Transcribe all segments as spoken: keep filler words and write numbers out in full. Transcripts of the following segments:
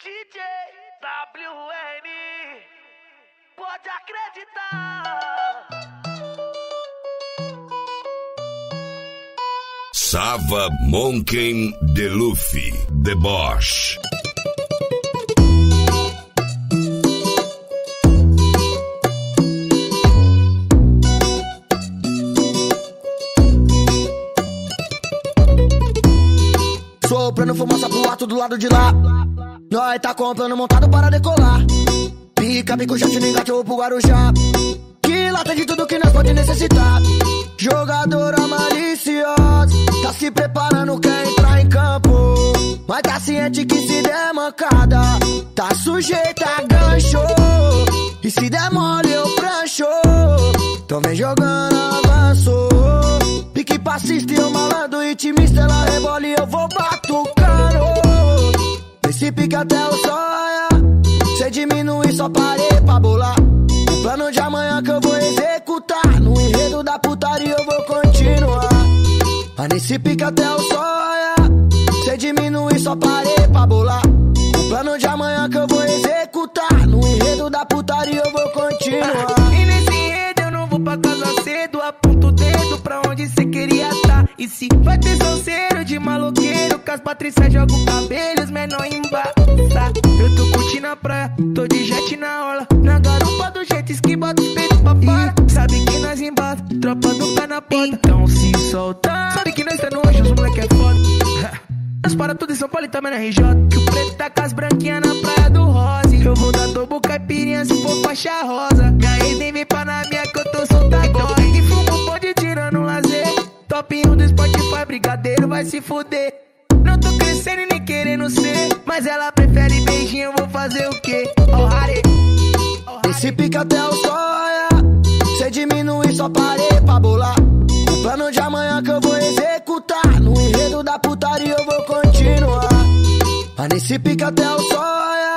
D J W N, pode acreditar. Sava Monkey D Luffy, Deboxe. Soprando fumaça pro ato do lado de lá. Nós tá comprando montado para decolar. Pica, pico, jatinho, engatou pro Guarujá. Que lá tem de tudo que nós pode necessitar. Jogadora maliciosa, tá se preparando, quer entrar em campo. Mas tá ciente que se der mancada, tá sujeita a gancho. E se der mole eu prancho. Então vem jogando, avanço. Pique passista e o malandro intimista. Ela rebola e eu vou batucando. Esse pique até o sonha, cê diminui, só parei pra bolar. O plano de amanhã que eu vou executar, no enredo da putaria eu vou continuar. Mas nesse pique até o sonha, cê diminui, só parei pra bolar. O plano de amanhã que eu vou executar, no enredo da putaria eu vou continuar. E nesse enredo eu não vou pra casa cedo, aponto o dedo pra onde cê queria tá. E se vai ter salseiro de maloqueiro, que as patrícias jogam cabelos menor em embaça. Eu tô curtindo a praia, tô de jet na orla, na garupa do jeito que bota o peito pra fora. Sabe que nós embaça, tropa do pé na porta, então se solta. Sabe que nós tá no anjo, os moleque é foda. Nós para tudo em São Paulo e também na R J, que o preto tá com as branquinhas na praia do Rose. Eu vou dar tobo caipirinha se for faixa rosa. Caí nem me pá na minha que eu tô solta agora. E fumo pode tirando um lazer. Topinho do Spotify, brigadeiro vai se fuder. Não tô crescendo e nem querendo ser, mas ela prefere beijinho, eu vou fazer o quê? Oh, Harry. Oh, Harry. Esse pique até o sonha, cê diminui, só parei pra bolar. O plano de amanhã que eu vou executar, no enredo da putaria eu vou continuar. Mas nesse pique até o sonha,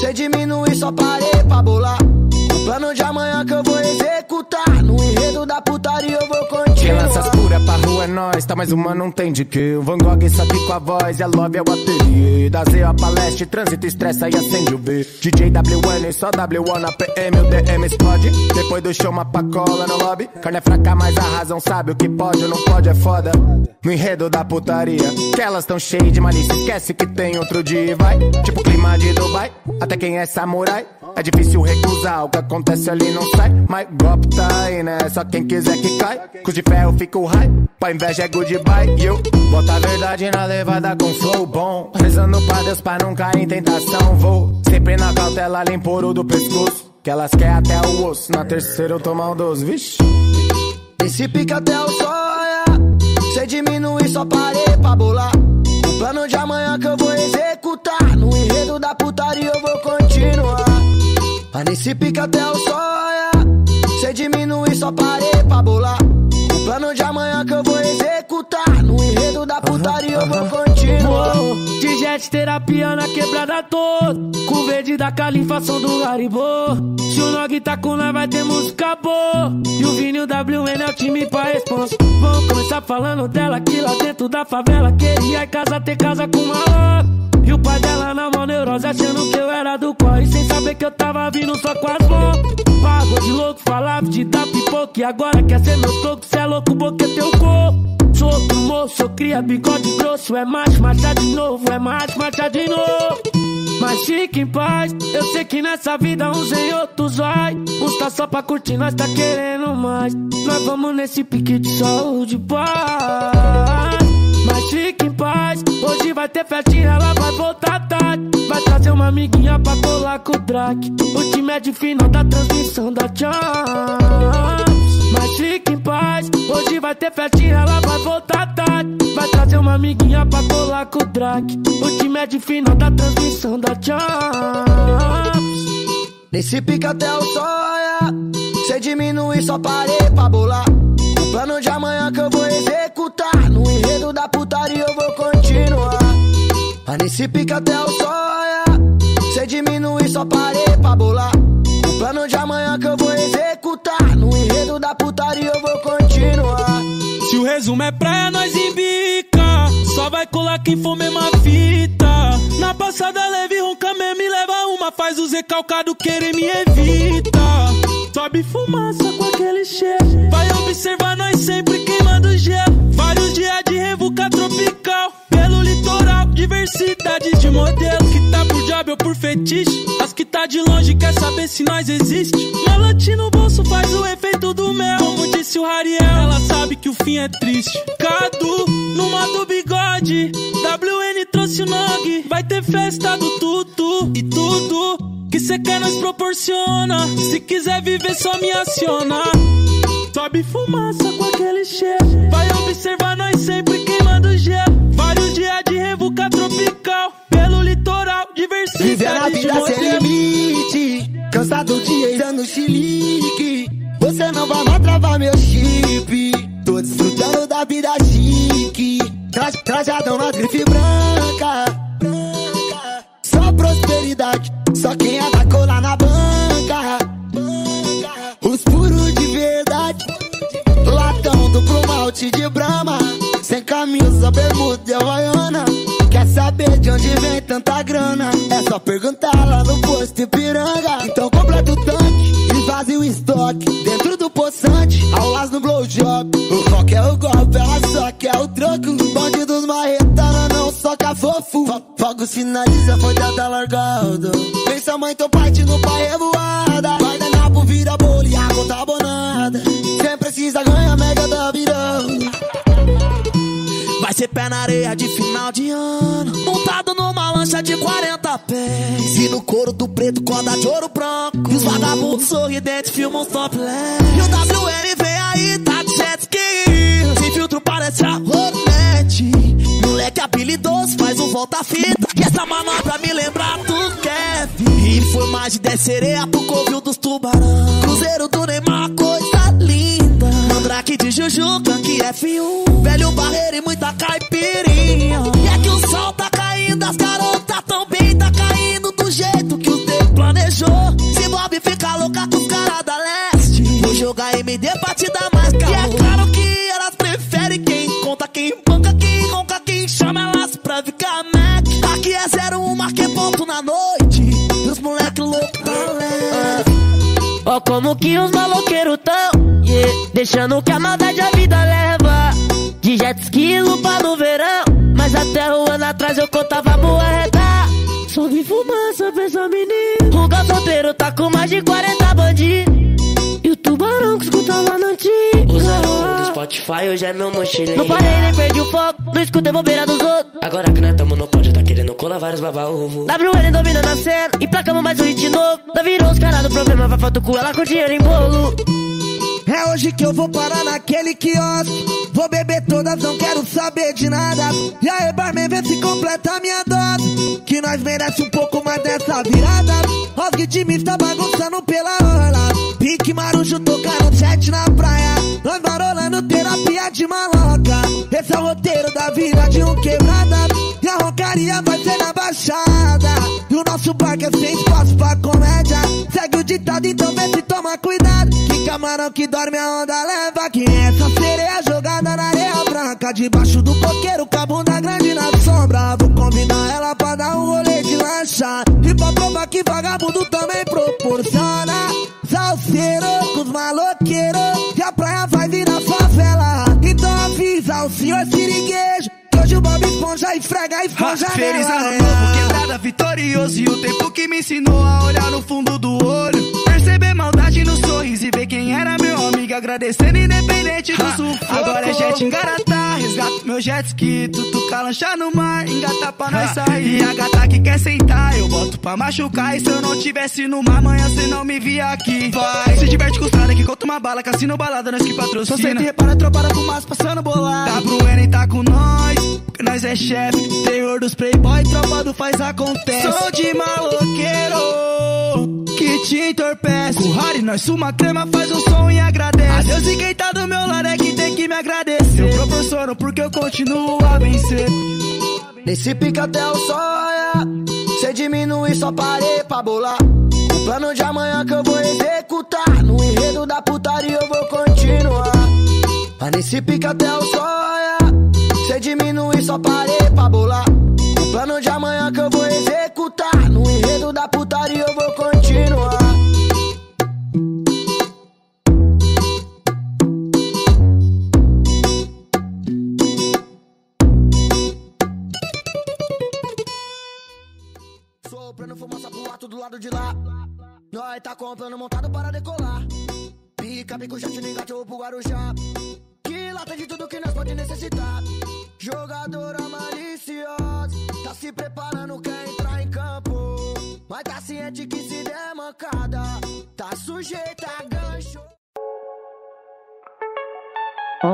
cê diminui, só parei pra bolar. O plano de amanhã que eu vou executar, no enredo da putaria eu vou continuar. Quem lança as pura pra rua é nós, tá mais humano, não tem de que. O Van Gogh sabe com a voz e a love é o ateliê. Da Z a palestra, trânsito estressa e acende o B. D J W N, só W um na P M, o D M explode. Depois do show uma pacola no lobby. Carne é fraca, mas a razão sabe o que pode ou não pode, é foda. No enredo da putaria, que elas tão cheias de malícia, esquece que tem outro dia e vai. Tipo clima de Dubai, até quem é samurai é difícil recusar, o que acontece ali não sai. My golpe tá aí, né? Só quem quiser que cai. Cus de ferro fica o high, pra inveja é goodbye. Eu boto a verdade na levada com flow bom, rezando pra Deus pra não cair em tentação. Vou sempre na cautela, limpo ouro do pescoço, que elas querem até o osso. Na terceira eu tomo um doze, vixe. Esse pica até o sonha, cê diminui, só parei pra bolar. O plano de amanhã que eu vou executar, no enredo da putaria eu vou continuar. Mas nesse pique até o sonha, cê diminui, só parei pra bolar. O plano de amanhã que eu vou executar, no enredo da putaria eu vou continuar. Oh, de jet terapia na quebrada toda, com verde da califação do Garibô. Se o Nog tá com nós vai ter música boa, e o Vini W N é o time pra responsa. Vamos começar falando dela, que lá dentro da favela queria em casa ter casa com malandro. E o pai dela na mão neurosa, achando que eu era do corre, sem saber que eu tava vindo só com as mãos. Pagou de louco, falava de dar pipoca, e agora quer ser meu toco, cê é louco, boca é teu corpo. Sou outro moço, sou cria, bigode grosso, é macho, macha de novo, é macho, macha de novo. Mas fique em paz, eu sei que nessa vida uns em outros vai. Uns tá só pra curtir, nós tá querendo mais. Nós vamos nesse pique de sol de paz. Mas fique em paz, hoje vai ter festinha, ela vai voltar tarde. Vai trazer uma amiguinha pra colar com o Drake. O time é de final da transmissão da Champs. Mas fique em paz, hoje vai ter festinha, ela vai voltar tarde. Vai trazer uma amiguinha pra colar com o Drake. O time é de final da transmissão da Champs. Nesse pique até o sonha, cê diminui, só parei pra bolar. O plano de amanhã que eu vou executar, no enredo da putaria eu vou continuar. Mas nesse pique até o sonha, cê diminui, só parei pra bolar. O plano de amanhã que eu vou executar, no enredo da putaria eu vou continuar. Se o resumo é praia, nós embica. Só vai colar quem for mesma fita. Na passada leve, ronca mesmo e leva uma. Faz o recalcado querer me evita. Sobe fumaça com aquele cheiro. Vai observar nós sempre queimando gel. Vários dias de revuca tropical. Pelo litoral, diversidade de modelo. Que tá por job ou por fetiche. As que tá de longe quer saber se nós existe. Melote no bolso faz o efeito do mel. Como disse o Ariel, ela sabe que o fim é triste. Cadu, numa do bigode. dáblio ene trouxe o Nog. Vai ter festa do tutu e tudo. Que cê quer nos proporciona. Se quiser viver só me aciona. Sobe fumaça com aquele cheiro. Vai observar nós sempre queimando gel. Vários dias de revuca tropical. Pelo litoral, diversidade. Viver a vida sem limite. Cansado de eira no chilique. Você não vai mais travar meu chip. Tô desfrutando da vida chique. Tra Trajadão na grife branca. Só prosperidade. Só quem é da cola na banca. Os puros de verdade. Latão do Promalte de Brahma. Sem camisa, bermuda e havaiana. Quer saber de onde vem tanta grana? É só perguntar lá no posto Ipiranga. Então completa o tanque e vazia o estoque. Dentro do poçante, aulas no blowjob. O rock é o golpe, ela só quer o troco. Bonde dos marretanos não soca fofo. Fogos finaliza, foi dada largada. Pensa mãe, tô partindo pra revoada. Vai dar nabo, vira bolo e a conta abonada. Sem precisa ganhar mega da virão. Vai ser pé na areia de final de ano. Montado numa lancha de quarenta pés. E no couro do preto, corda de ouro branco. E os vagabundos sorridentes filmam top lens. E o dáblio ene vem aí, tá de jet ski. Sem filtro parece a Hornet. Moleque habilidoso, faz um volta-fita. E essa manobra me lembra do Kevin. E foi mais de dez sereias pro covil dos tubarão. Cruzeiro do Neymar, coisa linda. Mandrake de Juju, tanque efe um. Velho barreiro e muita caipirinha. E é que o sol tá caindo, as garotas tão bem. Tá caindo do jeito que o tempo planejou. Se Bob fica louca com os caras da leste. Vou jogar M D pra te dar mais calor. E é claro que elas preferem quem conta, quem banca, quem ronca, quem chama elas pra ficar Mac. Aqui é zero um, marquei ponto na noite. E os moleque louco tá leve. Ó, oh, como que os maloqueiros tão, yeah, deixando que a maldade a vida leva. De jet ski, lupa no verão. Mas até um ano atrás eu contava boa arredar. Sobe fumaça, pensa menino. Ruga solteiro tá com mais de quarenta bandidos. E o tubarão que escutava na antiga. O zero um do Spotify hoje é meu mochilinho. Não parei nem perdi o foco, não escutei bobeira dos outros. Agora que nós tamo no pódio tá querendo colar vários baba-ovo. dáblio ene domina na cena, emplacamos mais um hit novo. Não virou os caras do problema, vai foto com ela com dinheiro em bolo. É hoje que eu vou parar naquele quiosque. Vou beber todas, não quero saber de nada. E aí, barman, vê se completa a minha dose. Que nós merece um pouco mais dessa virada. Os ritmistas tá bagunçando pela orla. Pique Marujo tocaram jet na praia. Nós marolando terapia de maloca. Esse é o roteiro da vida de um quebrada. E a roncaria vai ser na baixada. E o nosso parque é sem espaço pra comédia. Segue o ditado, então vê se toma cuidado. Que camarão que dorme a onda leva. Que essa sereia jogada na areia branca. Debaixo do coqueiro, com a bunda grande na sombra. Vou combinar ela pra dar um rolê de lancha. E pra provar que vagabundo também proporciona. Salseiro com os maloqueiros. E a praia vai virar favela. Então avisa o senhor siriguejo. Hoje o Bob Esponja esfrega e esponja. Feliz ano novo, quebrada, vitorioso. E o tempo que me ensinou a olhar no fundo do olho. Perceber maldade no sorriso e ver quem era meu amigo. Agradecendo independente do sufoco. Agora é jet engaratá, resgato meu jet ski. Tutuca lancha no mar, engata pra nós sair. E a gata que quer sentar, eu boto pra machucar. E se eu não tivesse numa manhã, cê não me via aqui. Vai, se diverte com os que conta uma bala. Cassino balada, nós que patrocina. Só senta e repara, tropada com massa passando bolado. dáblio ene tá com nós. Porque nós é chefe, terror dos playboy, tropa do faz acontece. Sou de maloqueiro, que te entorpece. Com Harry nós suma crema, faz um som e agradece. Adeus e quem tá do meu lado é que tem que me agradecer. Eu proporciono porque eu continuo a vencer. Nesse pique até o sol raiar, cê diminui, só parei pra bolar. O plano de amanhã que eu vou executar. No enredo da putaria eu vou continuar. Mas nesse pique até o sol raiar, Cê diminui, só parei pra bolar o plano de amanhã que eu vou executar. No enredo da putaria eu vou continuar. Soprando fumaça pro ato do lado de lá. Nós tá comprando montado para decolar. Pica, pico, já te ligado pro Guarujá. Que lata de tudo que nós pode necessitar. Jogadora maliciosa, tá se preparando, quer entrar em campo. Mas tá ciente que se der mancada, tá sujeita a gancho. Oh,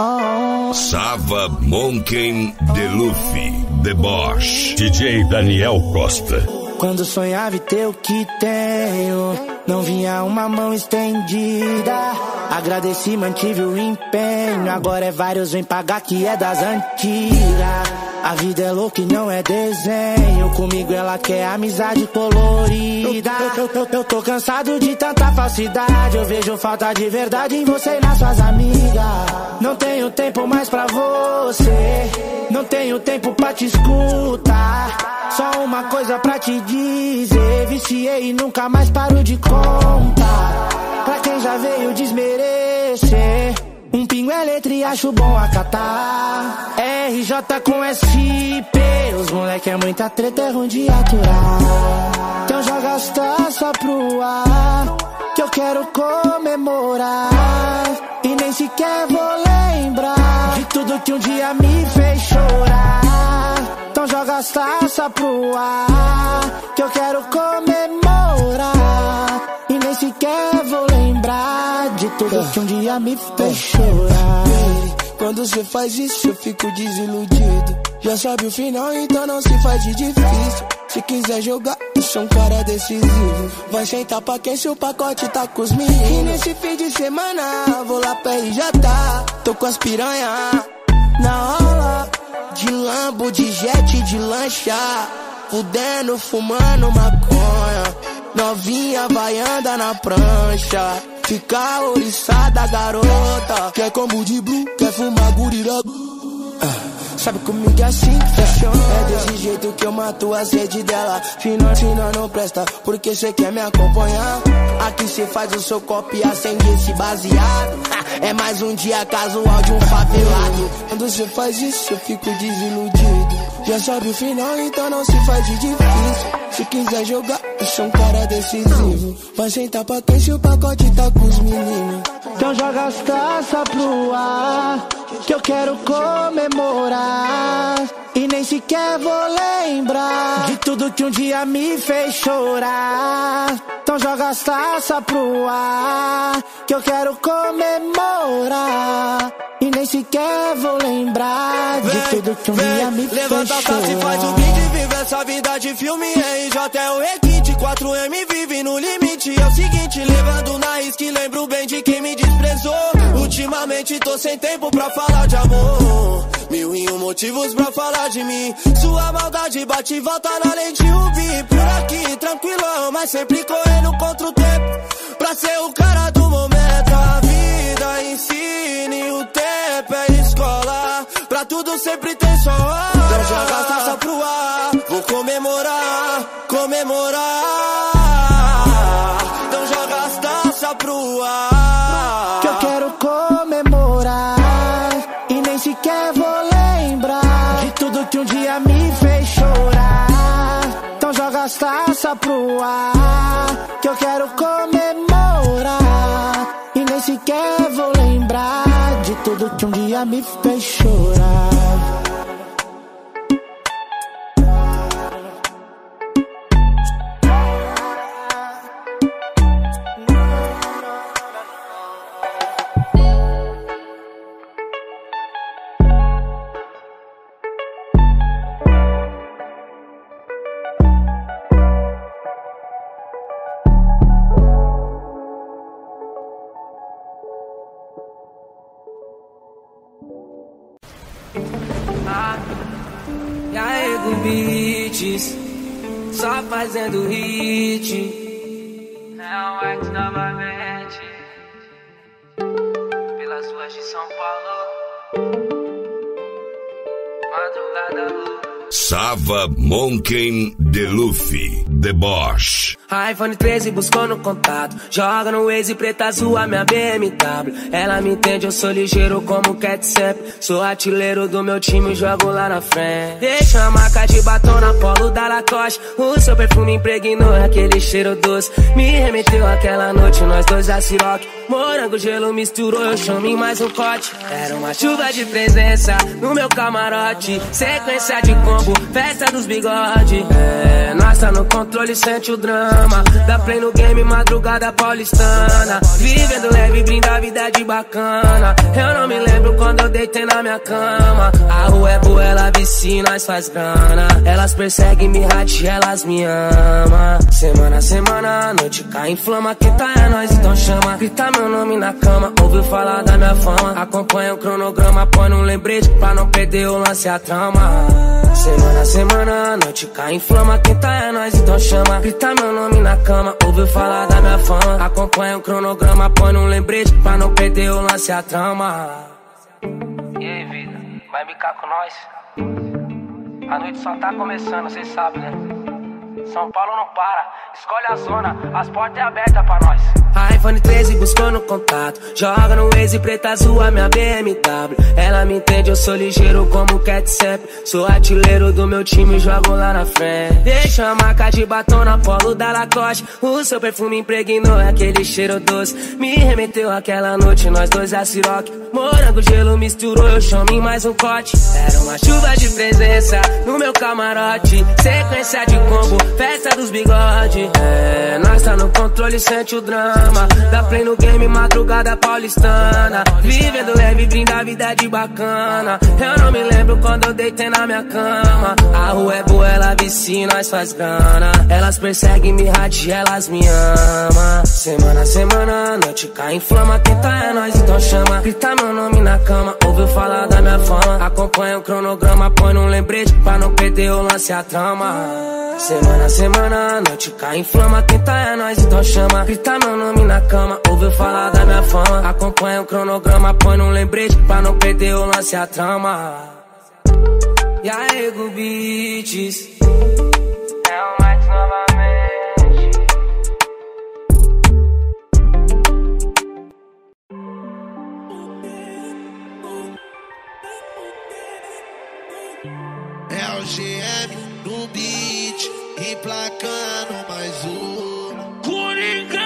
oh. Sava Monkey D Luffy, Deboxe, D J Daniel Costa. Quando sonhava em ter o que tenho, não vinha uma mão estendida. Agradeci, mantive o empenho. Agora é vários, vem pagar que é das antigas. A vida é louca e não é desenho. Comigo ela quer amizade colorida. Eu, eu, eu, eu tô cansado de tanta falsidade. Eu vejo falta de verdade em você e nas suas amigas. Não tenho tempo mais pra você. Não tenho tempo pra te escutar. Só uma coisa pra te dizer, viciei e nunca mais paro de contar. Pra quem já veio desmerecer, um pingo é letra e acho bom acatar. R J com S P, os moleque é muita treta, é ruim de aturar. Então joga as taças pro ar, que eu quero comemorar. E nem sequer vou lembrar de tudo que um dia me fez chorar. Então joga as taças pro ar, que eu quero comemorar. E nem sequer vou lembrar de tudo que um dia me fez chorar. Quando cê faz isso eu fico desiludido. Já sabe o final, então não se faz de difícil. Se quiser jogar, eu sou um cara decisivo. Vai sentar pra quem se o pacote tá com os meninos. E nesse fim de semana vou lá pra R J, tô com as piranha na aula. De lambo, de jet, de lancha, fudendo, fumando maconha. Novinha vaiando na prancha, fica oriçada garota. Quer combo de blue, quer fumar gurirá. ah, Sabe comigo é assim que funciona. É desse jeito que eu mato a sede dela. Se não, se não, não presta, porque cê quer me acompanhar. Aqui cê faz o seu copo e acende esse baseado. É mais um dia casual de um favelado. Quando você faz isso eu fico desiludido. Já sabe o final, então não se faz de difícil. Se quiser jogar, eu sou um cara decisivo. Vai sentar pra quem se o pacote tá com os meninos. Então joga as taças pro ar, que eu quero comemorar. E nem sequer vou lembrar de tudo que um dia me fez chorar. Então joga as taças pro ar, que eu quero comemorar. E nem sequer vou lembrar de tudo que um dia me fez chorar. Levanta a taça e faz o beat, vive essa vida de filme. R J é o requinte, quatro M vive no limite. É o seguinte, levando na isca, lembro bem de quem me desprezou. Ultimamente tô sem tempo pra falar de amor. Mil e um motivos pra falar de mim. Sua maldade bate e volta na lente rubi. Por aqui, tranquilão, mas sempre correndo contra o tempo pra ser o cara do momento. A vida ensina e o tempo é escola. Pra tudo sempre tem só hora. Então joga a taça pro ar, vou comemorar, comemorar. Então joga as taças pro ar, que eu quero comemorar. E nem sequer vou lembrar de tudo que um dia me fez chorar. Então joga as taças pro ar, que eu quero comemorar. E nem sequer vou lembrar de tudo que um dia me fez chorar. Só fazendo hit. Não é novamente pela sua ruas de São Paulo. Madrugada louca. Salva Monkey D Luffy, Deboxe. iPhone treze buscou no contato. Joga no Waze, preta azul, minha B M W. Ela me entende, eu sou ligeiro como Ketchup. Sou artilheiro do meu time, jogo lá na frente. Deixa a marca de batom na polo da Lacoste. O seu perfume impregnou aquele cheiro doce. Me remeteu àquela noite, nós dois a Ciroc. Morango, gelo misturou, eu chamei mais um pote. Era uma chuva de presença no meu camarote. Sequência de compra, festa dos bigodes. É, nós tá no controle, sente o drama. Dá play no game, madrugada paulistana. Vivendo leve, brinda a vida de bacana. Eu não me lembro quando eu deitei na minha cama. A rua é boa, ela vicia, nós faz grana. Elas perseguem, me radia, elas me amam. Semana a semana, a noite cai em flama. Que tá é nós, então chama. Grita meu nome na cama, ouviu falar da minha fama. Acompanha o cronograma, põe um lembrete pra não perder o lance e a trama. Semana a semana, a noite cai em flama. Quem tá é nós, então chama. Grita meu nome na cama, ouviu falar da minha fama. Acompanha o cronograma, põe um lembrete pra não perder o lance e a trama. E aí, vida, vai bicar com nós? A noite só tá começando, cês sabem, né? São Paulo não para, escolhe a zona, as portas é abertas pra nós. iPhone treze buscou no contato. Joga no Waze, preta azul, minha B M W. Ela me entende, eu sou ligeiro como Ketchup. Sou artilheiro do meu time, jogo lá na frente. Deixa a marca de batom na polo da Lacoste. O seu perfume impregnou aquele cheiro doce. Me remeteu àquela noite, nós dois a Ciroc. Morango, gelo misturou, eu chamei mais um corte. Era uma chuva de presença no meu camarote. Sequência de combo, festa dos bigodes. É, nós tá no controle, sente o drama. Dá play no game, madrugada paulistana. Vivendo leve, brinda a vida de bacana. Eu não me lembro quando eu deitei na minha cama. A rua é boa, ela vicia, nós faz grana. Elas perseguem, me radia, elas me amam. Semana a semana, a noite cai em flama. Quem tá é nós, então chama. Grita meu nome na cama, ouviu falar da minha fama. Acompanha o cronograma, põe um lembrete pra não perder o lance e a trama. Semana a semana, a noite cai em flama. Quem tá é nós, então chama. Grita meu nome na cama, ouviu falar da minha fama. Acompanha o cronograma, põe um lembrete pra não perder o lance e a trama. E aí, Go Beats, é o Max novamente. É o G M no Beach, emplacando mais um Coringa.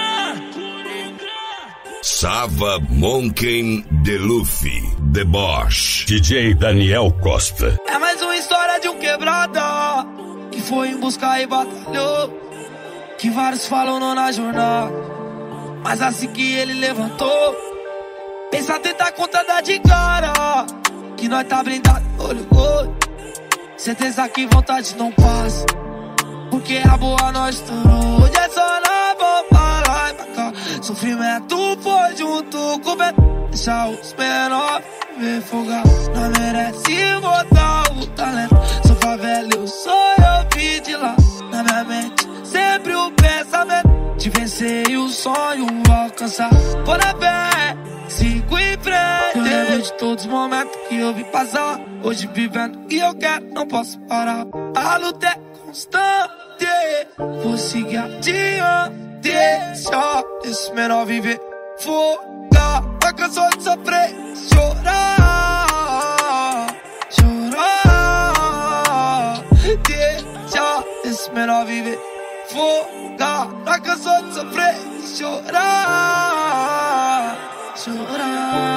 Salva Monkey D Luffy, Deboche, D J Daniel Costa. É mais uma história de um quebrada que foi em busca e batalhou. Que vários falam não na jornada, mas assim que ele levantou, pensa tentar contar da de cara que nós tá blindado, olho gol. Certeza que vontade não passa, porque a boa nós estamos. Hoje é só na boa pra lá e pra cá. Sofrimento foi junto com o pé. Deixa os menores me folgar. Não merece botar o talento. Sou favela, eu sou, eu vi de lá. Na minha mente, sempre o pensamento de vencer e o sonho alcançar. Vou na fé, sigo em frente. Eu lembro de todos os momentos que eu vi passar. Hoje vivendo o que eu quero, não posso parar. A luta é constante, vou seguir adiante. Deixa esse menor viver, focar, tá cansado de sofrer. Chorar, chorar. Deixa esse menor viver, focar, tá cansado de sofrer. Chorar, chorar.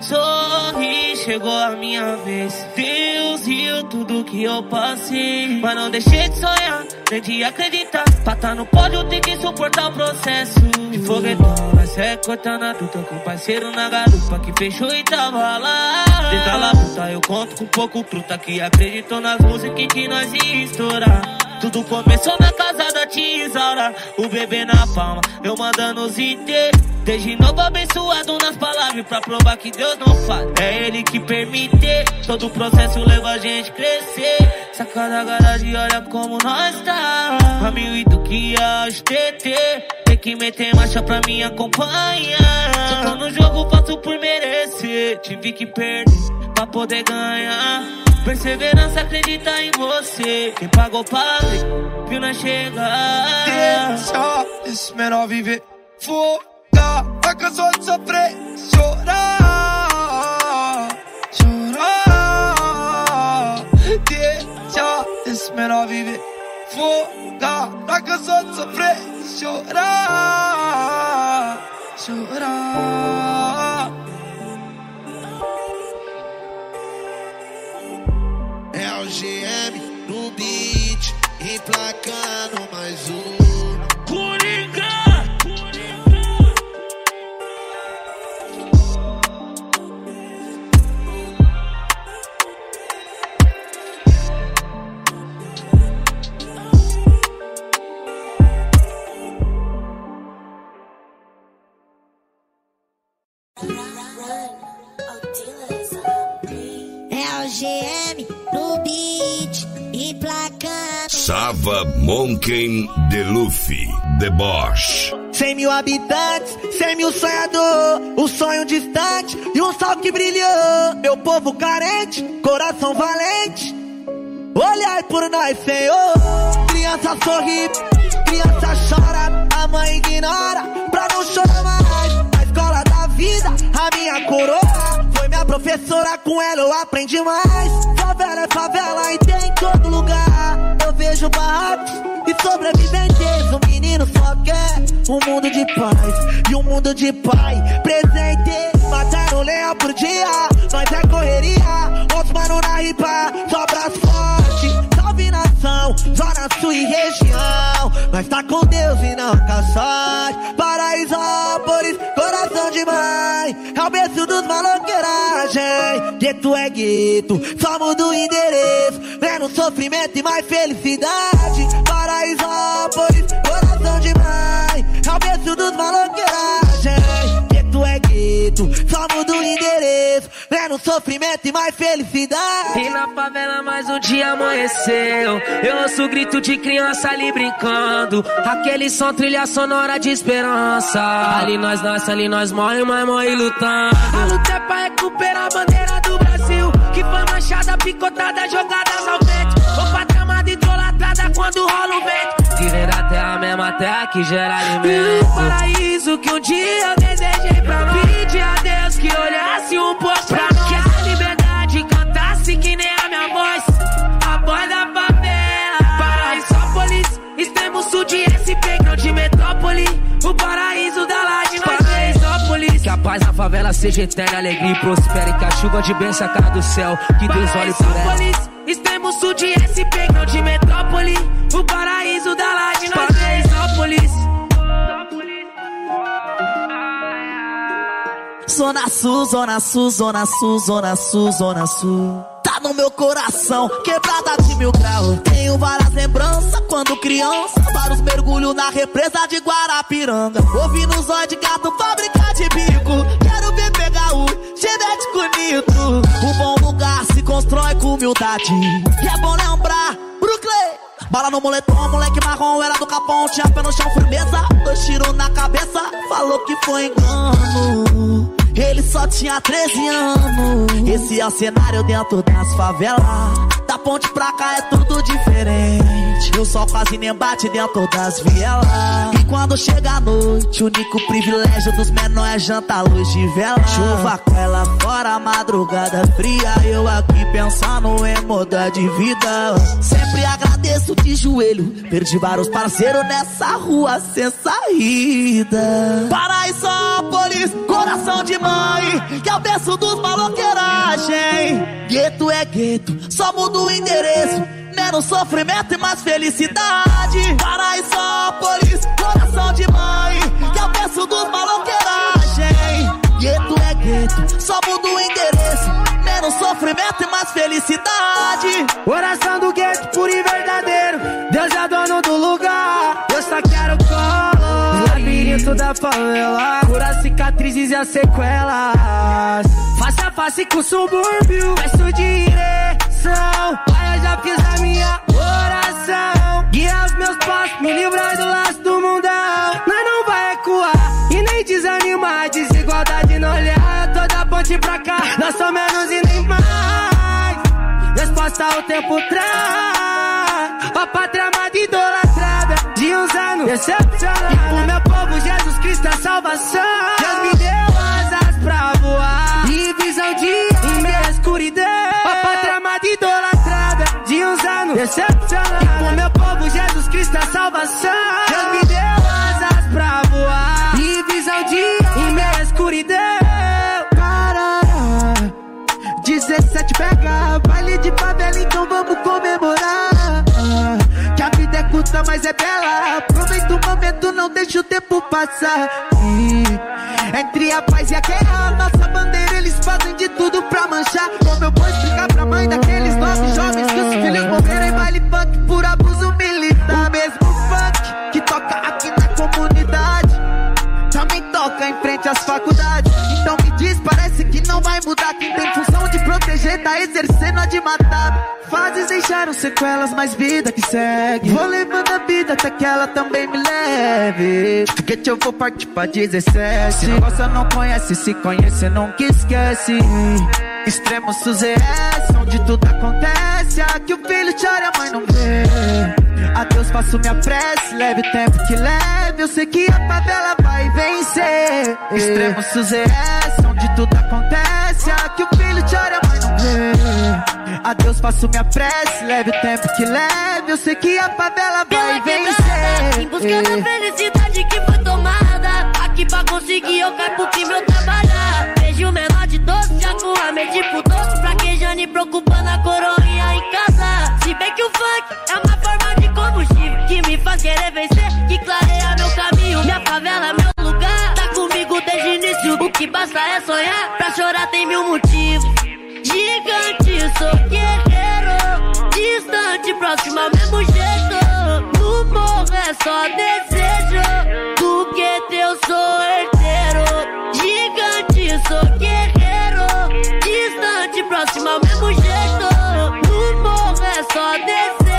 Sorri, chegou a minha vez. Deus riu tudo que eu passei, mas não deixei de sonhar, nem de acreditar. Pra tá no pódio tem que suportar o processo. De foguetão, mas é cortando a duta com parceiro na garupa que fechou e tava lá. Desde a labuta eu conto com pouco truta que acreditou nas músicas que nós ia estourar. Tudo começou na casa da tia Isaura, o bebê na palma, eu mandando os inteiros. Desde novo abençoado nas palavras pra provar que Deus não falha. É Ele que permite, todo o processo leva a gente crescer. Saca da garagem, olha como nós tá. Caminho e do que é T T, tem que meter marcha pra me acompanhar. Se eu tô no jogo, faço tudo por merecer. Tive que perder pra poder ganhar. Perseverança acredita em você. Quem pagou pague, viu nós chegar. Deixa esse menor viver. Fogar, vai cansou de sofrer. Chorar, chorar. Deixa esse menor viver. Fogar, vai cansou de sofrer. Chorar, chorar. L G M no beat, emplacando mais um Coringa. L G M no beat, emplacando. Salva Monkey D Luffy, Deboxe. Cem mil habitantes, cem mil sonhador, um sonho distante e um sol que brilhou. Meu povo carente, coração valente, olhai por nós, Senhor. Criança sorri, criança chora, a mãe ignora pra não chorar mais. A escola da vida, a minha coroa, foi minha professora, com ela eu aprendi mais. Favela é favela e tem em todo lugar. Eu vejo barracos e sobreviventes. O menino só quer um mundo de paz e um mundo de pai presente. Mataram um leão por dia, nós é correria. Os mano na ripa, sobra forte. Salve nação, só na sua região. Nós tá com Deus e não caçar. Paraísópolis, coração de mãe, é o berço dos maloqueiragem. Gueto é gueto, só muda o endereço. Menos sofrimento e mais felicidade. Paraísópolis, coração de mãe, é o berço dos maloqueiragem. Gueto é gueto, só muda o endereço. Menos sofrimento e mais felicidade. E na favela mais um dia amanheceu. Eu ouço o grito de criança ali brincando. Aquele som, trilha sonora de esperança. Ali nós nasce, ali nós morre, mas morre lutando. A luta é pra recuperar a bandeira do Brasil, que foi manchada, picotada, jogada ao vento. Opa, tramada, idolatrada quando rola o vento. Virei da terra, mesma terra que gera alimento. O paraíso que um dia eu desejei pra nós. Pedi a Deus que olhasse um pouco pra nós. Que a liberdade cantasse que nem a minha voz. A voz da favela. Paraísópolis, extremo sul de S P, grande metrópole. O paraíso da laje nós. Que a paz na favela seja eterna, alegria e prospere. Que a chuva de bênção caia do céu, que Deus olhe por ela. Extremo sul de S P, grande metrópole. O paraíso da laje, Paraísópolis. Zona Sul, Zona Sul, Zona Sul, Zona Sul, Zona Sul. Tá no meu coração, quebrada de mil graus. Tenho várias lembranças quando criança. Vários mergulhos na represa de Guarapiranga. Ouvindo zóio de gato, fábrica de bico. Quero ver pegar o genético nito. O bom lugar se constrói com humildade. E é bom lembrar, Brooklyn. Bala no moletom, moleque marrom, era do capão. Tinha pé no chão, firmeza, dois tiros na cabeça. Falou que foi engano. Ele só tinha treze anos. Esse é o cenário dentro das favelas. Da ponte pra cá é tudo diferente. O sol quase nem bate dentro das vielas. E quando chega a noite, o único privilégio dos menores é jantar luz de vela. Chuva com ela fora, madrugada fria. Eu aqui pensando em mudar de vida. Sempre agradeço de joelho. Perdi vários parceiros nessa rua sem saída. Paraísópolis, coração de mãe, que é o berço dos maloqueiragem. Gueto é gueto, só muda o endereço. Menos sofrimento e mais felicidade. Paraísópolis, coração de mãe, que é o berço dos maloqueiragem. Gueto é gueto, só muda o endereço. Menos sofrimento e mais felicidade. Oração do gueto puro e verdadeiro. Deus é dono do lugar. Eu só quero cor. Labirinto da favela, cura cicatrizes e as sequelas. Face a face com o subúrbio, peço direção. Pai, eu já fiz a minha oração. Guia os meus passos, me livrar do laço do mundão. Nós não vai recuar e nem desanimar. Desigualdade no olhar. Gasta menos e nem mais. Resposta ao tempo traz. A pátria amada idolatrada de uns anos decepcionada. E pro meu povo Jesus Cristo é salvação. Deus me deu asas pra voar e visão de em meio à escuridão. A pátria amada idolatrada de uns anos decepcionada. E pro meu povo Jesus Cristo é salvação. Deus me deu asas pra voar e visão de em meio à escuridão. dezessete pega, baile de favela, então vamos comemorar. Que a vida é curta, mas é bela. Aproveita o momento, não deixa o tempo passar. E entre a paz e a guerra, nossa bandeira eles fazem de tudo pra manchar. Como eu vou explicar pra mãe daqueles nove jovens que os filhos morreram em baile funk por abuso militar? O mesmo funk que toca aqui na comunidade também toca em frente às faculdades. Então me diz, parece que não vai mudar. Quem tem função de proteger tá exercendo a de matar. Fases deixaram sequelas, mas vida que segue. Vou levando a vida até que ela também me leve. Porque eu vou partir pra dezessete. Se não gosta, não conhece, se conhece, nunca esquece. Extremos U Z S, onde tudo acontece. Ah, que o filho chora, a mãe não vê. A Deus faço minha prece, leve o tempo que leve. Eu sei que a favela vai vencer. Extremo S U S, onde tudo acontece. Ah, que o filho chora, mas não vê. A Deus faço minha prece, leve o tempo que leve. Eu sei que a favela vai vencer. Em busca da felicidade que foi tomada. Aqui pra conseguir eu caio pro crime, eu trabalhar. Vejo o menor de doze, já com a mente pro doce. Fraquejando e preocupando a coroinha em casa. Se bem que o funk é uma forma de que me faz querer vencer, que clareia meu caminho. Minha favela é meu lugar, tá comigo desde o início. O que basta é sonhar, pra chorar tem mil motivos. Gigante, sou guerreiro. Distante, próximo ao mesmo jeito. No morro é só desejo, porque teu sou herdeiro. Gigante, sou guerreiro. Distante, próximo ao mesmo jeito. No morro é só desejo.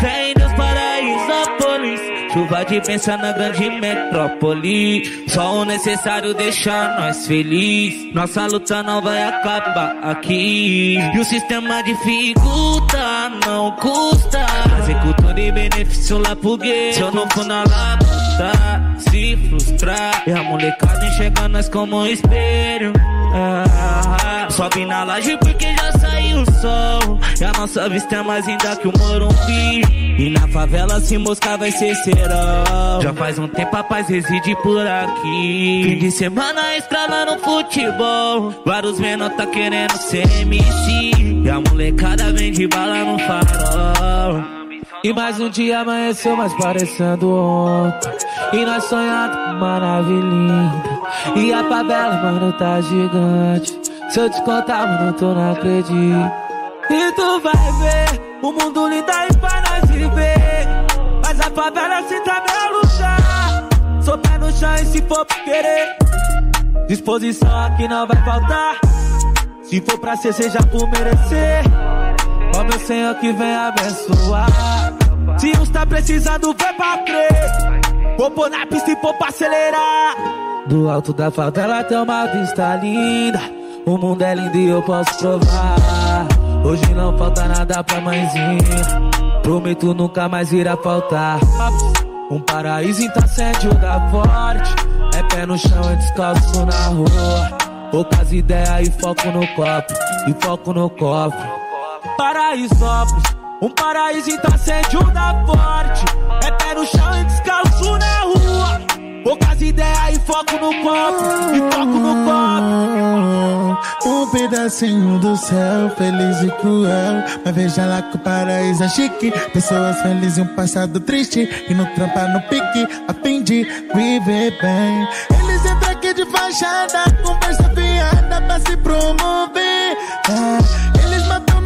Vem dos Paraísópolis, chuva de pensar na grande metrópole. Só o necessário deixar nós felizes. Nossa luta não vai acabar aqui. E o sistema dificulta, não custa. Fazer cultura e benefício lá pro gueto. Se eu não for na labuta, se frustrar. E a molecada enxerga nós como um espelho. Ah, sobe na laje porque já saiu o sol. E a nossa vista é mais linda que o Morumbi. E na favela se moscar vai ser serão. Já faz um tempo a paz reside por aqui. Fim de semana a estrada no futebol. Vários menor tá querendo ser M C. E a molecada vem de bala no farol. E mais um dia amanheceu, mas parecendo ontem. E nós sonhando com maravilhinda. E a favela, mano, tá gigante. Se eu te contar, mano, tu não acredito. E tu vai ver, o mundo lindo aí pra nós viver. Mas a favela se tá meu lugar. Sou pé no chão e se for por querer. Disposição aqui não vai faltar. Se for pra ser, seja por merecer. Ó meu Senhor que vem abençoar. Se uns tá precisando, vem pra crer. Vou pôr na pista e pôr pra acelerar. Do alto da favela tem uma vista linda. O mundo é lindo e eu posso provar. Hoje não falta nada pra mãezinha. Prometo nunca mais irá faltar. Um paraíso incêndio da forte. É pé no chão e descalço na rua. Poucas ideias e foco no copo. E foco no cofre. Paraísópolis, um paraíso incêndio da forte. É pé no chão e descalço na rua. Poucas ideias e foco no copo, e foco no copo. Um pedacinho do céu, feliz e cruel. Mas veja lá que o paraíso é chique. Pessoas felizes e um passado triste. E no trampa no pique, a fim de viver bem. Eles entram aqui de fachada, conversa fiada pra se promover. É.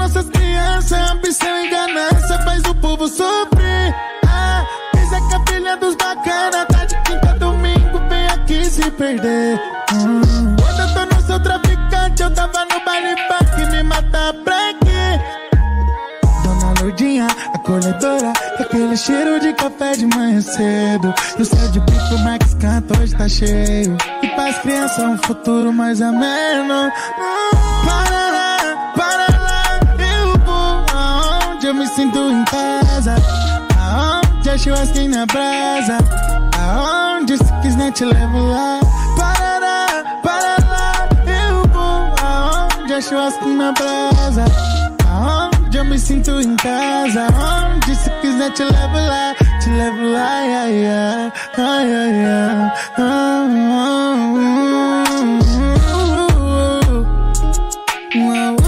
Nossas crianças, ambição e ganância faz o povo sofrer. Ah, pensa que a filha dos bacanas tá de quinta a domingo, vem aqui se perder. Hum. Quando eu tô no seu traficante, eu tava no baile funk, me mata pra quê? Dona Lourdinha, acolhedora, com aquele cheiro de café de manhã cedo. E o céu de pico, o Max canta, hoje tá cheio. E pras crianças um futuro mais ameno. Para lá, para lá, eu vou aonde eu me sinto em casa. Aonde a churrasquinha na brasa, aonde se quiser te levo lá. Para lá, para lá, eu vou aonde a churrasquinha na brasa, aonde eu me sinto em casa. Aonde se quiser te levo lá. Te levo lá, ia, ia, ia, ia, ia. Oh, oh, oh, oh, oh, oh, oh,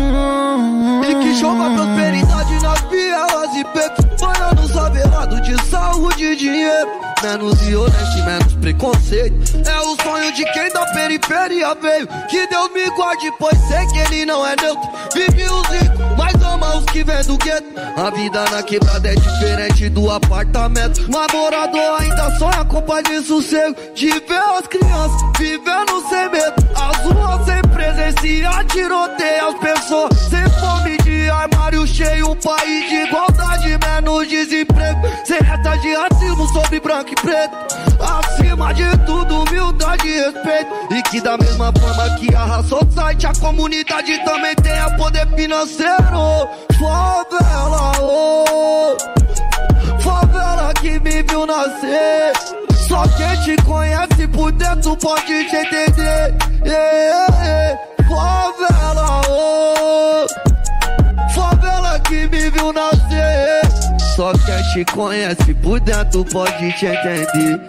oh, oh. E que chova prosperidade nas vielas e pecos, morando soberado de saúde e dinheiro. Menos violência, menos preconceito. É o sonho de quem da periferia veio. Que Deus me guarde, pois sei que ele não é neutro. Vive os ricos, mas ama os que vêm do gueto. A vida na quebrada é diferente do apartamento. Mas morador ainda sonha com paz e sossego. De ver as crianças vivendo sem medo. As ruas sem presença, tiroteia as pessoas. Sem fome de armário cheio, um país de igualdade, menos desemprego. Sem reta de racismo sobre branco e preto. Acima de tudo, humildade e respeito. E que da mesma forma que a raça ou site, a comunidade também tenha poder financeiro. Favela, oh, favela que me viu nascer. Só quem te conhece por dentro pode te entender, yeah, yeah. Favela, oh, favela que me viu nascer. Só quem te conhece por dentro pode te entender.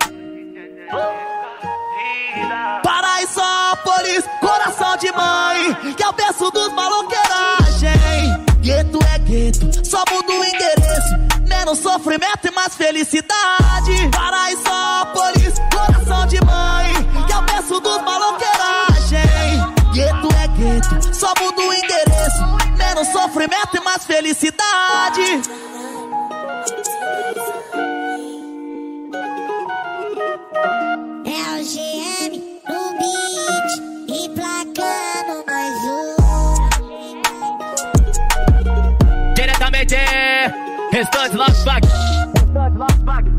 Paraísópolis, coração de mãe, que é o berço dos maloqueiragem. Gueto é gueto, só muda o endereço. Menos sofrimento e mais felicidade. Paraísópolis, coração de mãe, que é o berço dos maloqueiragem. Gueto é gueto, só muda o endereço. Menos sofrimento e mais felicidade. É o G M Beach, emplacando mais um. Diretamente, restante Las Vegas. Restante Las Vegas.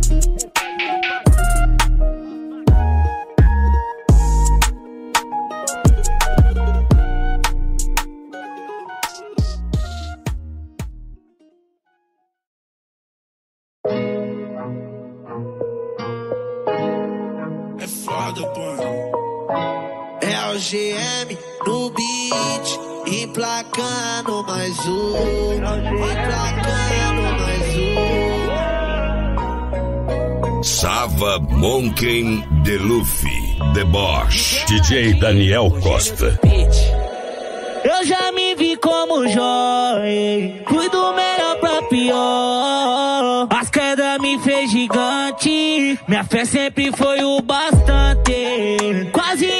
G M no beat, emplacando mais um, emplacando mais um. Sava Monkey D Luffy, Deboxe, D J Daniel Costa. Eu já me vi como joia, fui do melhor pra pior. As quedas me fez gigante, minha fé sempre foi o bastante. Quase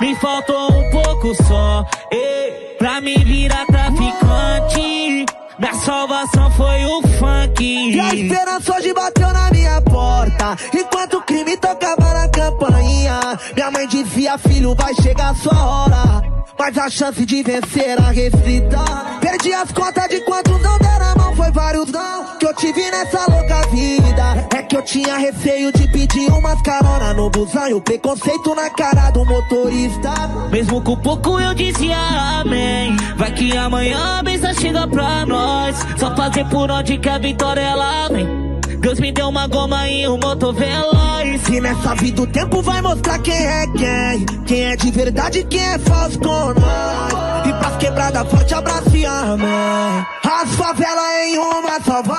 me faltou um pouco só, ei, pra me virar traficante. Minha salvação foi o funk. E a esperança hoje bateu na minha porta, enquanto o crime tocava na campainha. Minha mãe dizia, filho, vai chegar a sua hora, mas a chance de vencer era restrita. Perdi as contas de quanto não deram a mão, foi vários não que eu tive nessa louca vida. É que eu tinha receio de pedir umas carona no busão e o preconceito na cara do motorista. Mesmo com pouco eu dizia amém, vai que amanhã a mesa chega pra nós. Só fazer por onde que a vitória ela vem. Deus me deu uma goma e um motor veloz. E nessa vida o tempo vai mostrar quem é quem, quem é de verdade e quem é falso com nós. E pras quebrada forte abraço e amém. As favelas em uma só vai.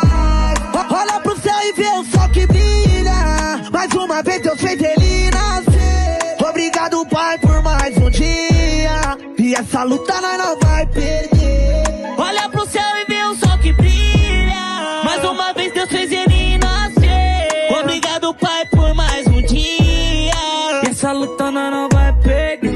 Olha pro céu e vê o sol que brilha. Mais uma vez Deus fez ele nascer. Obrigado Pai por mais um dia. E essa luta nós não vai perder. Olha pro céu e vê o sol que brilha. Mais uma vez Deus fez ele nascer. Obrigado Pai por mais um dia. E essa luta nós não vai perder.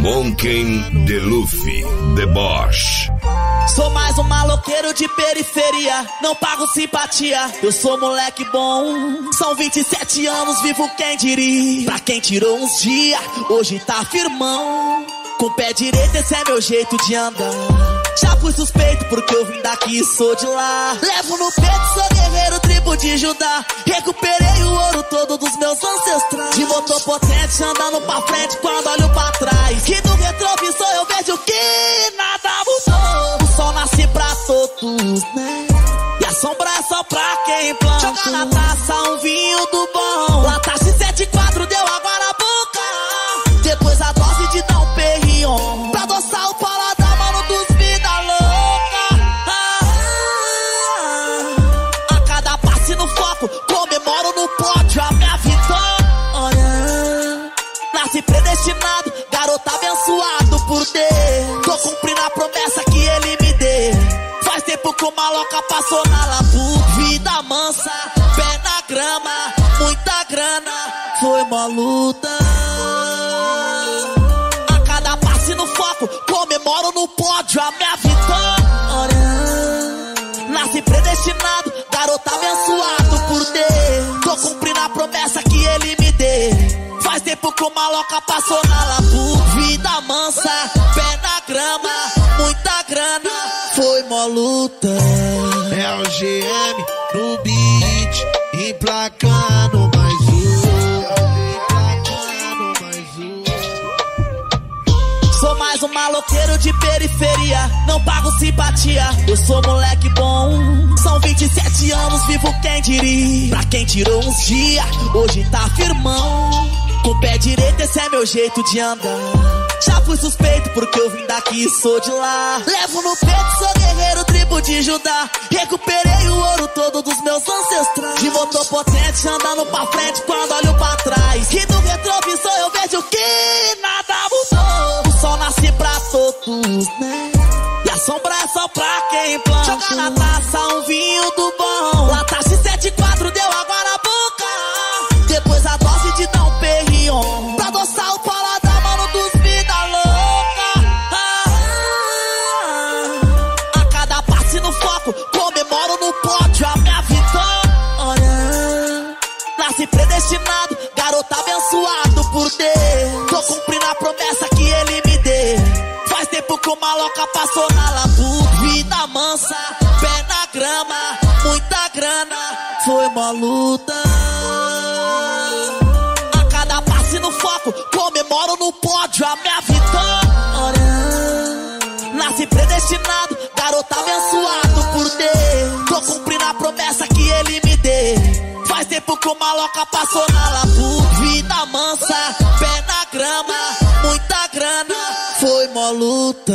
Monkey D Luffy, Deboxe. Sou mais um maloqueiro de periferia, não pago simpatia, eu sou moleque bom. São vinte e sete anos, vivo quem diria. Pra quem tirou uns dias, hoje tá firmão. Com o pé direito, esse é meu jeito de andar. Já fui suspeito porque eu vim daqui e sou de lá. Levo no peito, sou guerreiro, tribo de Judá. Recuperei o ouro todo dos meus ancestrais. De motor potente, andando pra frente quando olho pra trás. Que no retrovisor eu vejo que nada mudou. O sol nasce pra todos, né? E a sombra é só pra quem planta. Joga na taça um vinho do bom. Lá tá sete quatro, deu a Guarabuca. Depois a dose de dar um perrion. Pra adoçar o paladar, mano, dos vida louca. Ah, ah, a cada passe no foco, comemoro no pódio a minha vitória. Nasci predestinado, garota abençoado por Deus. Tô cumprindo a promessa que ele me deu. Faz tempo que o maloca passou na labu. Vida mansa, pé na grama, muita grana, foi uma luta. A cada passe no foco, comemoro no pódio a minha vitória. Nasci predestinado, garota abençoado por Deus. Tô cumprindo a promessa que ele me deu. Faz tempo que o maloca passou na labu. Vida mansa, pé na grama, muita grana, foi mó luta. L G M no beat, emplacando mais um, emplacando mais um. Sou mais um maloqueiro de periferia, não pago simpatia, eu sou moleque bom. São vinte e sete anos, vivo quem diria. Pra quem tirou uns dias, hoje tá firmão. Com o pé direito, esse é meu jeito de andar. Já fui suspeito porque eu vim daqui e sou de lá. Levo no peito, sou guerreiro, tribo de Judá. Recuperei o ouro todo dos meus ancestrais. De motor potente, andando pra frente quando olho pra trás. Que no retrovisor eu vejo que nada mudou. O sol nasce pra todos, né? E a sombra é só pra quem planta. Joga na taça um vinho do bom. Lá tá sete quatro, deu a Guarabuca. Depois a dose de dar um perrion. Pra adoçar o paladar, mano, dos comemoro no pódio a minha vitória. Nasci predestinado, garota abençoado por Deus. Tô cumprindo a promessa que ele me deu. Faz tempo que o maloca passou na labu. Vida mansa, pé na grama, muita grana, foi uma luta. A cada passe no foco, comemoro no pódio a minha vitória. Nasci predestinado, garota abençoado por Deus. Tô cumprindo a promessa que ele me deu. Faz tempo que o maloca passou na labu. Vida mansa, pé na grama, muita grana, foi mó luta.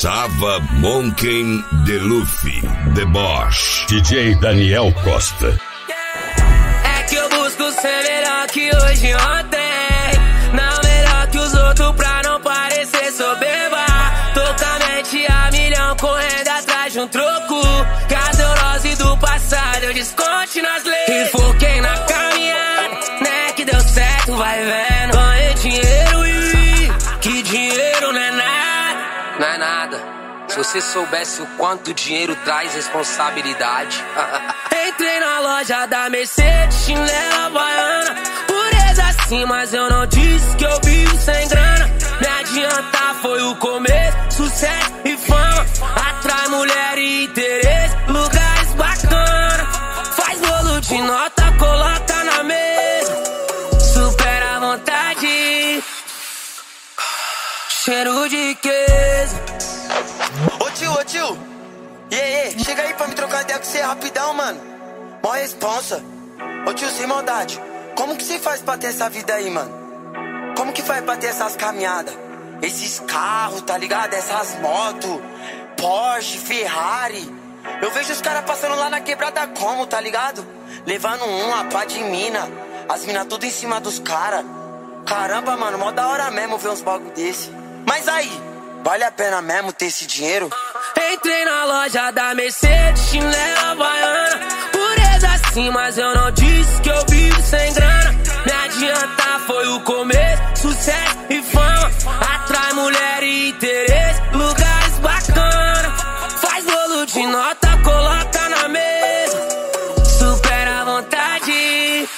Sava Monkey D Luffy, Deboche, D J Daniel Costa. É que eu busco ser melhor que hoje e ontem. Não melhor que os outros pra não parecer soberba. Tocamente a milhão correndo atrás de um troco. Cada neurose do passado eu desconto nas leis. E foquei na caminhada, né que deu certo, vai vendo. Ganhei dinheiro e que dinheiro não é nada. Não é nada. Se você soubesse o quanto dinheiro traz responsabilidade. Entrei na loja da Mercedes, chinela baiana. Pureza sim, mas eu não disse que eu vivo sem grana. Me adiantar foi o começo, sucesso e fama. Atrai mulher e interesse, lugares bacana. Faz bolo de nota, coloca na mesa. Supera a vontade. Cheiro de queso. Ô tio, ô tio. E yeah, aí, yeah. Chega aí pra me trocar ideia com você rapidão, mano. Mó responsa. Ô tio, sem maldade. Como que você faz pra ter essa vida aí, mano? Como que faz pra ter essas caminhadas? Esses carros, tá ligado? Essas motos. Porsche, Ferrari. Eu vejo os caras passando lá na quebrada como, tá ligado? Levando um, a pá de mina. As mina tudo em cima dos caras. Caramba, mano, mó da hora mesmo ver uns bagulho desse. Mas aí, vale a pena mesmo ter esse dinheiro? Entrei na loja da Mercedes, chinela havaiana. Pureza assim, mas eu não disse que eu vivo sem grana. Me adiantar foi o começo, sucesso e fama. Atrai mulher e interesse, lugares bacana. Faz bolo de nota, coloca na mesa. Supera a vontade.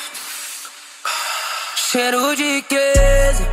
Cheiro de queso.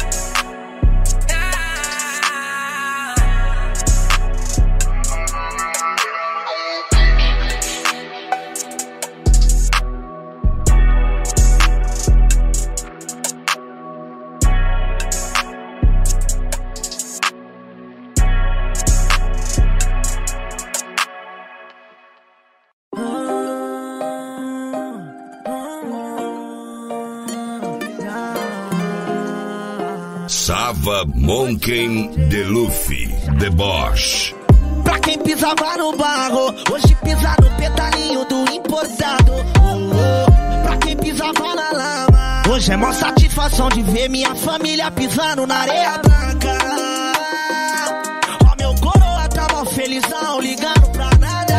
Monkey D Luffy, Deboxe. Pra quem pisava no barro, hoje pisa no pedalinho do imposado. Oh, oh. Pra quem pisava na lama, hoje é mó satisfação de ver minha família pisando na areia branca. Ó, oh, meu coroa tá mó felizão, ligando pra nada.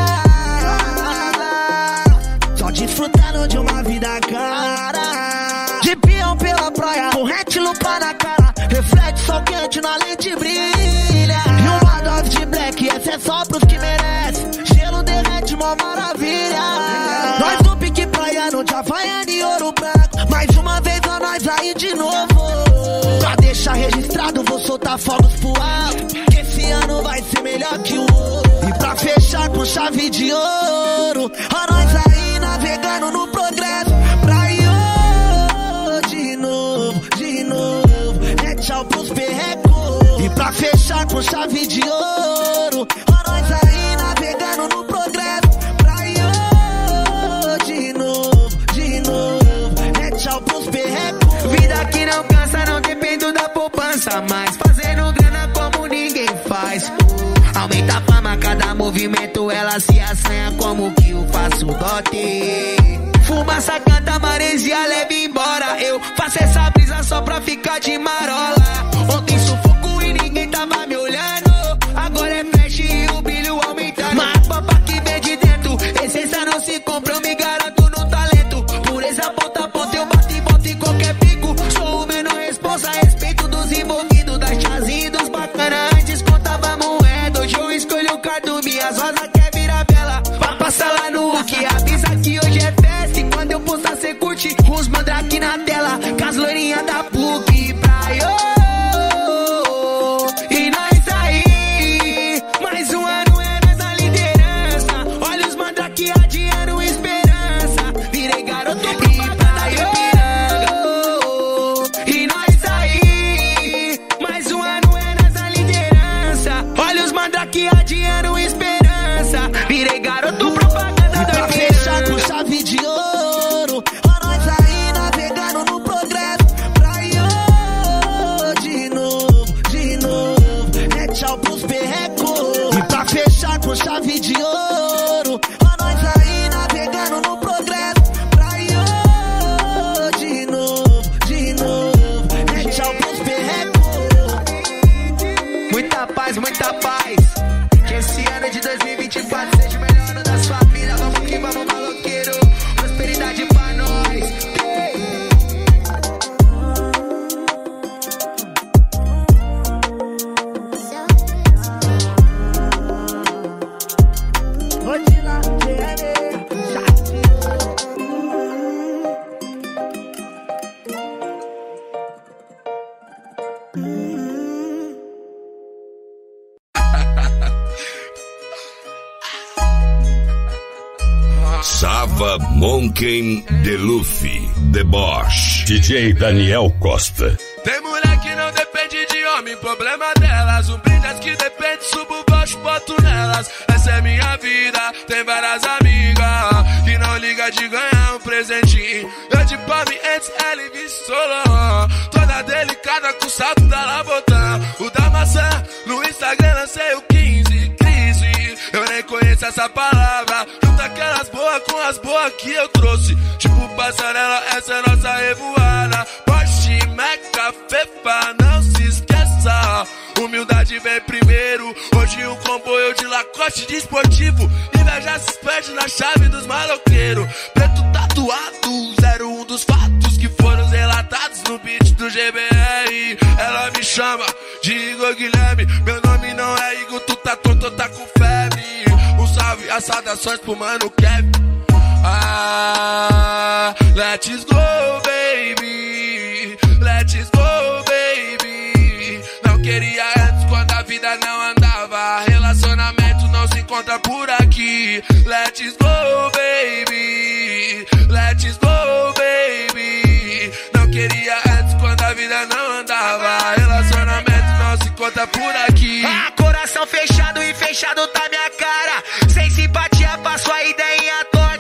Só desfrutando de uma vida cara. De peão pela praia, corrente lupa na cara. Reflete sol quente na lente brilha. E uma dose de black, essa é só pros que merecem. Gelo derrete, mó maravilha. Nós do pique praiano, de Havaiana e ouro branco. Mais uma vez a nós aí de novo. Pra deixar registrado, vou soltar fogos pro alto, que esse ano vai ser melhor que o ouro. E pra fechar com chave de ouro, a nós aí navegando no progresso. Pra ir oh, de novo, de novo. Tchau pros perrecos. E pra fechar com chave de ouro, ó, nós aí navegando no progresso. Pra ir oh, de novo, de novo. É tchau pros perrecos. Vida que não cansa, não dependo da poupança mais. Fazendo grana como ninguém faz. Aumenta a fama, cada movimento ela se assanha. Como que eu faço dote? Fumaça, canta, maresia, leve embora. Eu faço essa brisa só pra ficar de marola. Ontem sufoco e ninguém tava me olhando. Agora é flash e o brilho aumentando. Mas papo que vem de dentro, essência não se compra, eu me garanto no talento. Pureza, ponta a ponta, eu bato e boto em qualquer pico. Sou o menor responsa a respeito dos envolvidos, das chazinhas e dos bacanas. Antes contava moeda, hoje eu escolho o cardo. Minhas rosas quer virar bela, vai passar lá no que avisa que hoje é festa. Eu postar, cê curte os mandrake na tela. Cas loirinha da P U C pra eu oh, oh, oh. E nós aí, mais um ano é nós na liderança. Olha os mandrake adiando esperança. Virei garoto pro Paraísópolis oh, oh, oh. E nós aí, mais um ano é nós na liderança. Olha os mandrake adiando esperança. Virei garoto pro propaganda da fechar com chave de ouro. Chave de ouro, ó, nós aí navegando no progresso. Pra ir oh, de novo, de novo. É tchau pros perrecos. Muita paz, muita paz. Que esse ano de dois mil e vinte e quatro seja o melhor ano da sua vida. Vamos que vamos, maloqueiro. Prosperidade pra nós. Hey. Monkey D Luffy, Deboche, D J Daniel Costa. Tem mulher que não depende de homem, problema delas. Um brinde as que depende, subo baixo, boto nelas. Essa é minha vida, tem várias amigas que não liga de ganhar um presentinho. Eu de palme antes, ela e vice solo. Toda delicada com o salto da Labotã. O da maçã, no Instagram lancei o quinze, crise. eu nem conheço essa palavra. Junta aquelas boas com as boas que eu trouxe, tipo passarela, essa é nossa revoada. Porsche, Meca, Fefa, não se esqueça, humildade vem primeiro. Hoje um comboio de Lacoste de esportivo, inveja se perde na chave dos maloqueiros. Preto tatuado, zero um dos fatos que foram relatados no beat do G B R. Ela me chama de Igor Guilherme, meu nome não é Igor, tu tá tonto, tá com febre. Um salve, as saudações pro mano Kevin. Ah, let's go baby, let's go baby. Não queria antes quando a vida não andava, relacionamento não se encontra por aqui. Let's go baby, let's go baby. Não queria antes quando a vida não andava, relacionamento não se encontra por aqui. Ah, coração fechado e fechado tá minha cara, sem simpatia passo a ideinha torta.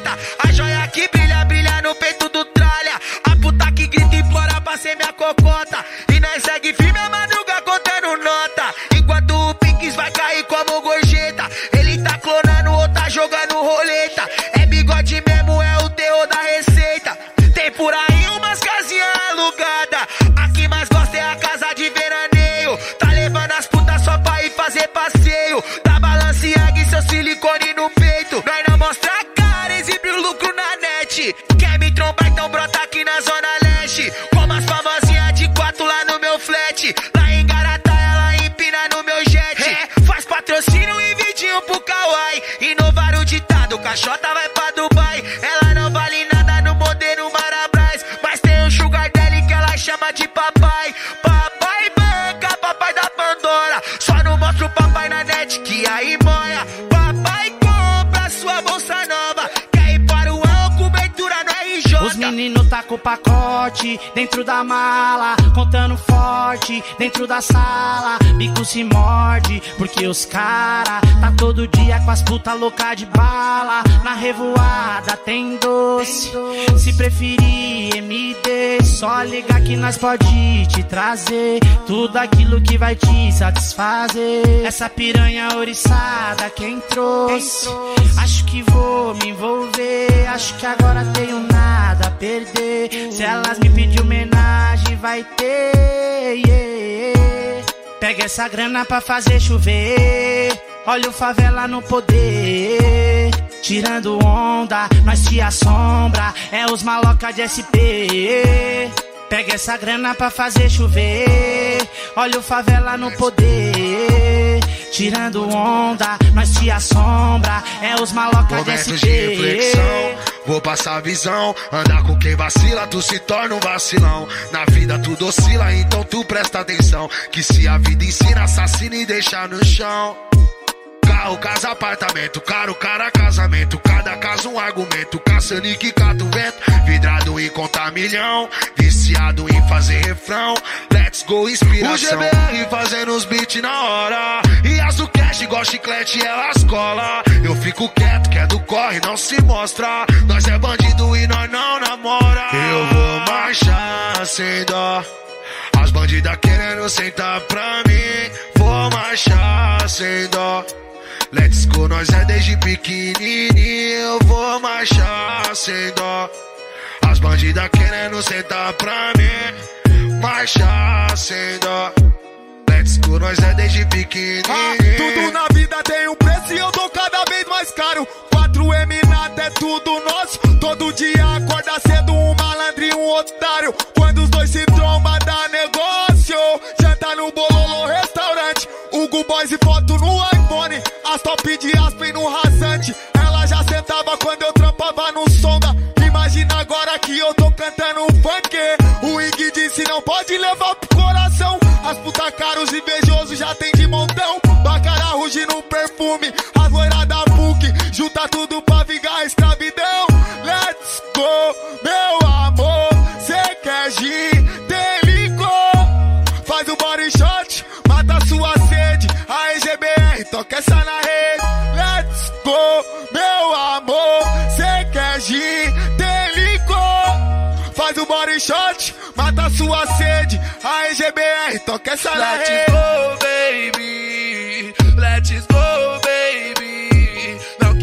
A joia que brilha, brilha no peito do tralha, a puta que grita implora pra ser minha cocota. E nós segue firme a madruga contando nota, enquanto o Piques vai cair como gorjeta. Ele tá clonando ou tá jogando roleta, é bigode mesmo, é o terror da receita. Tem por aí umas casinhas alugadas, aqui mais gosta é a casa de veraneio. Tá levando as putas só pra ir fazer passeio, tá balanceando e seu silicone no peito. Nós não mostra a cara, exibe o lucro na net. Quer me trombar, então brota aqui na zona leste, como as famosinhas de quatro lá no meu flat. Lá em Garatá ela empina no meu jet, é, faz patrocínio e vidinho pro kawaii. Inovar o ditado, caixota vai pra Dubai. Ela não vale nada no modelo Marabras, mas tem um sugar dele que ela chama de papai. Papai banca, papai da Pandora, só não mostra o papai na net que aí moia. Papai compra sua bolsa nova, quer ir para o ano com ventura no R J. Os meninos tá com o pacote dentro da mala, contando forte dentro da sala. Bico se morde porque os cara tá todo dia com as puta louca de bala. Na revoada tem doce, se preferir M D, só ligar que nós pode te trazer tudo aquilo que vai te satisfazer. Essa piranha ouriçada quem trouxe, acho que vou me envolver, acho que agora tenho nada a perder. Se elas me pedirem homenagem vai ter, yeah. Pega essa grana pra fazer chover, olha o favela no poder. Tirando onda, nós te assombra, é os maloca de S P. Pega essa grana pra fazer chover, olha o favela no poder. Tirando onda, nós te assombra, é os maloca de S P. Momentos de reflexão, vou passar visão, andar com quem vacila, tu se torna um vacilão. Na vida tudo oscila, então tu presta atenção, que se a vida ensina, assassina e deixa no chão. Carro, casa, apartamento, caro, cara, casamento, cada caso um argumento, caçando que cata o vento, vidrado em contar milhão, viciado em fazer refrão, let's go inspiração. O G B R fazendo os beats na hora, e as do cash igual chiclete elas cola. Eu fico quieto, que é do corre, não se mostra, nós é bandido e nós não namora. Eu vou marchar sem dó, as bandidas querendo sentar pra mim, vou marchar sem dó. Let's go, nós é desde pequenininho, eu vou marchar sem dó. As bandidas querendo sentar pra mim, marchar sem dó. Let's go, nós é desde pequenininho. Ah, tudo na vida tem um preço e eu dou cada vez mais caro. quatro M nada é tudo nosso, todo dia acorda cedo um malandro e um otário. Quando os dois se trombam dá negócio, janta no bololo restaurante, Hugo Boys e foto no iPhone, as top de Aspen no rasante. Ela já sentava quando eu trampava no sonda, imagina agora que eu tô cantando funk. O Ig disse não pode levar pro coração, as puta caros e invejosos já tem de montão. Bacara rugindo no perfume, as loiras da P U C, junta tudo pra vingar a escravidão. Let's go, meu amor, cê quer gin, tem licor, faz o body shot, mata sua sede, a G B R toca essa na rede. Let's go, meu amor, cê quer gin, tem licor, faz o body shot, mata sua sede, a G B R toca essa na rede. Let's go baby, let's go baby.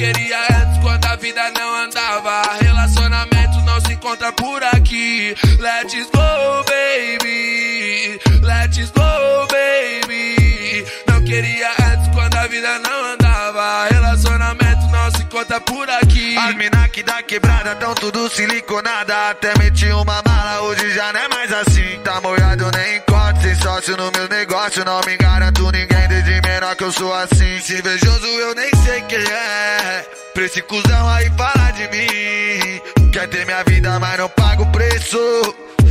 queria antes quando a vida não andava. Relacionamento não se encontra por aqui. Let's go, baby. Let's go, baby. Não queria antes quando a vida não andava. Relacionamento não se encontra por aqui. As mina que dá quebrada tão tudo siliconada. Até meti uma mala, hoje já não é mais assim. Tá molhado nem encosta. Sem sócio no meu negócio, não me garanto ninguém. Desde menor que eu sou assim. Invejoso eu nem sei quem é. Pra esse cuzão aí falar de mim. Quer ter minha vida, mas não paga o preço.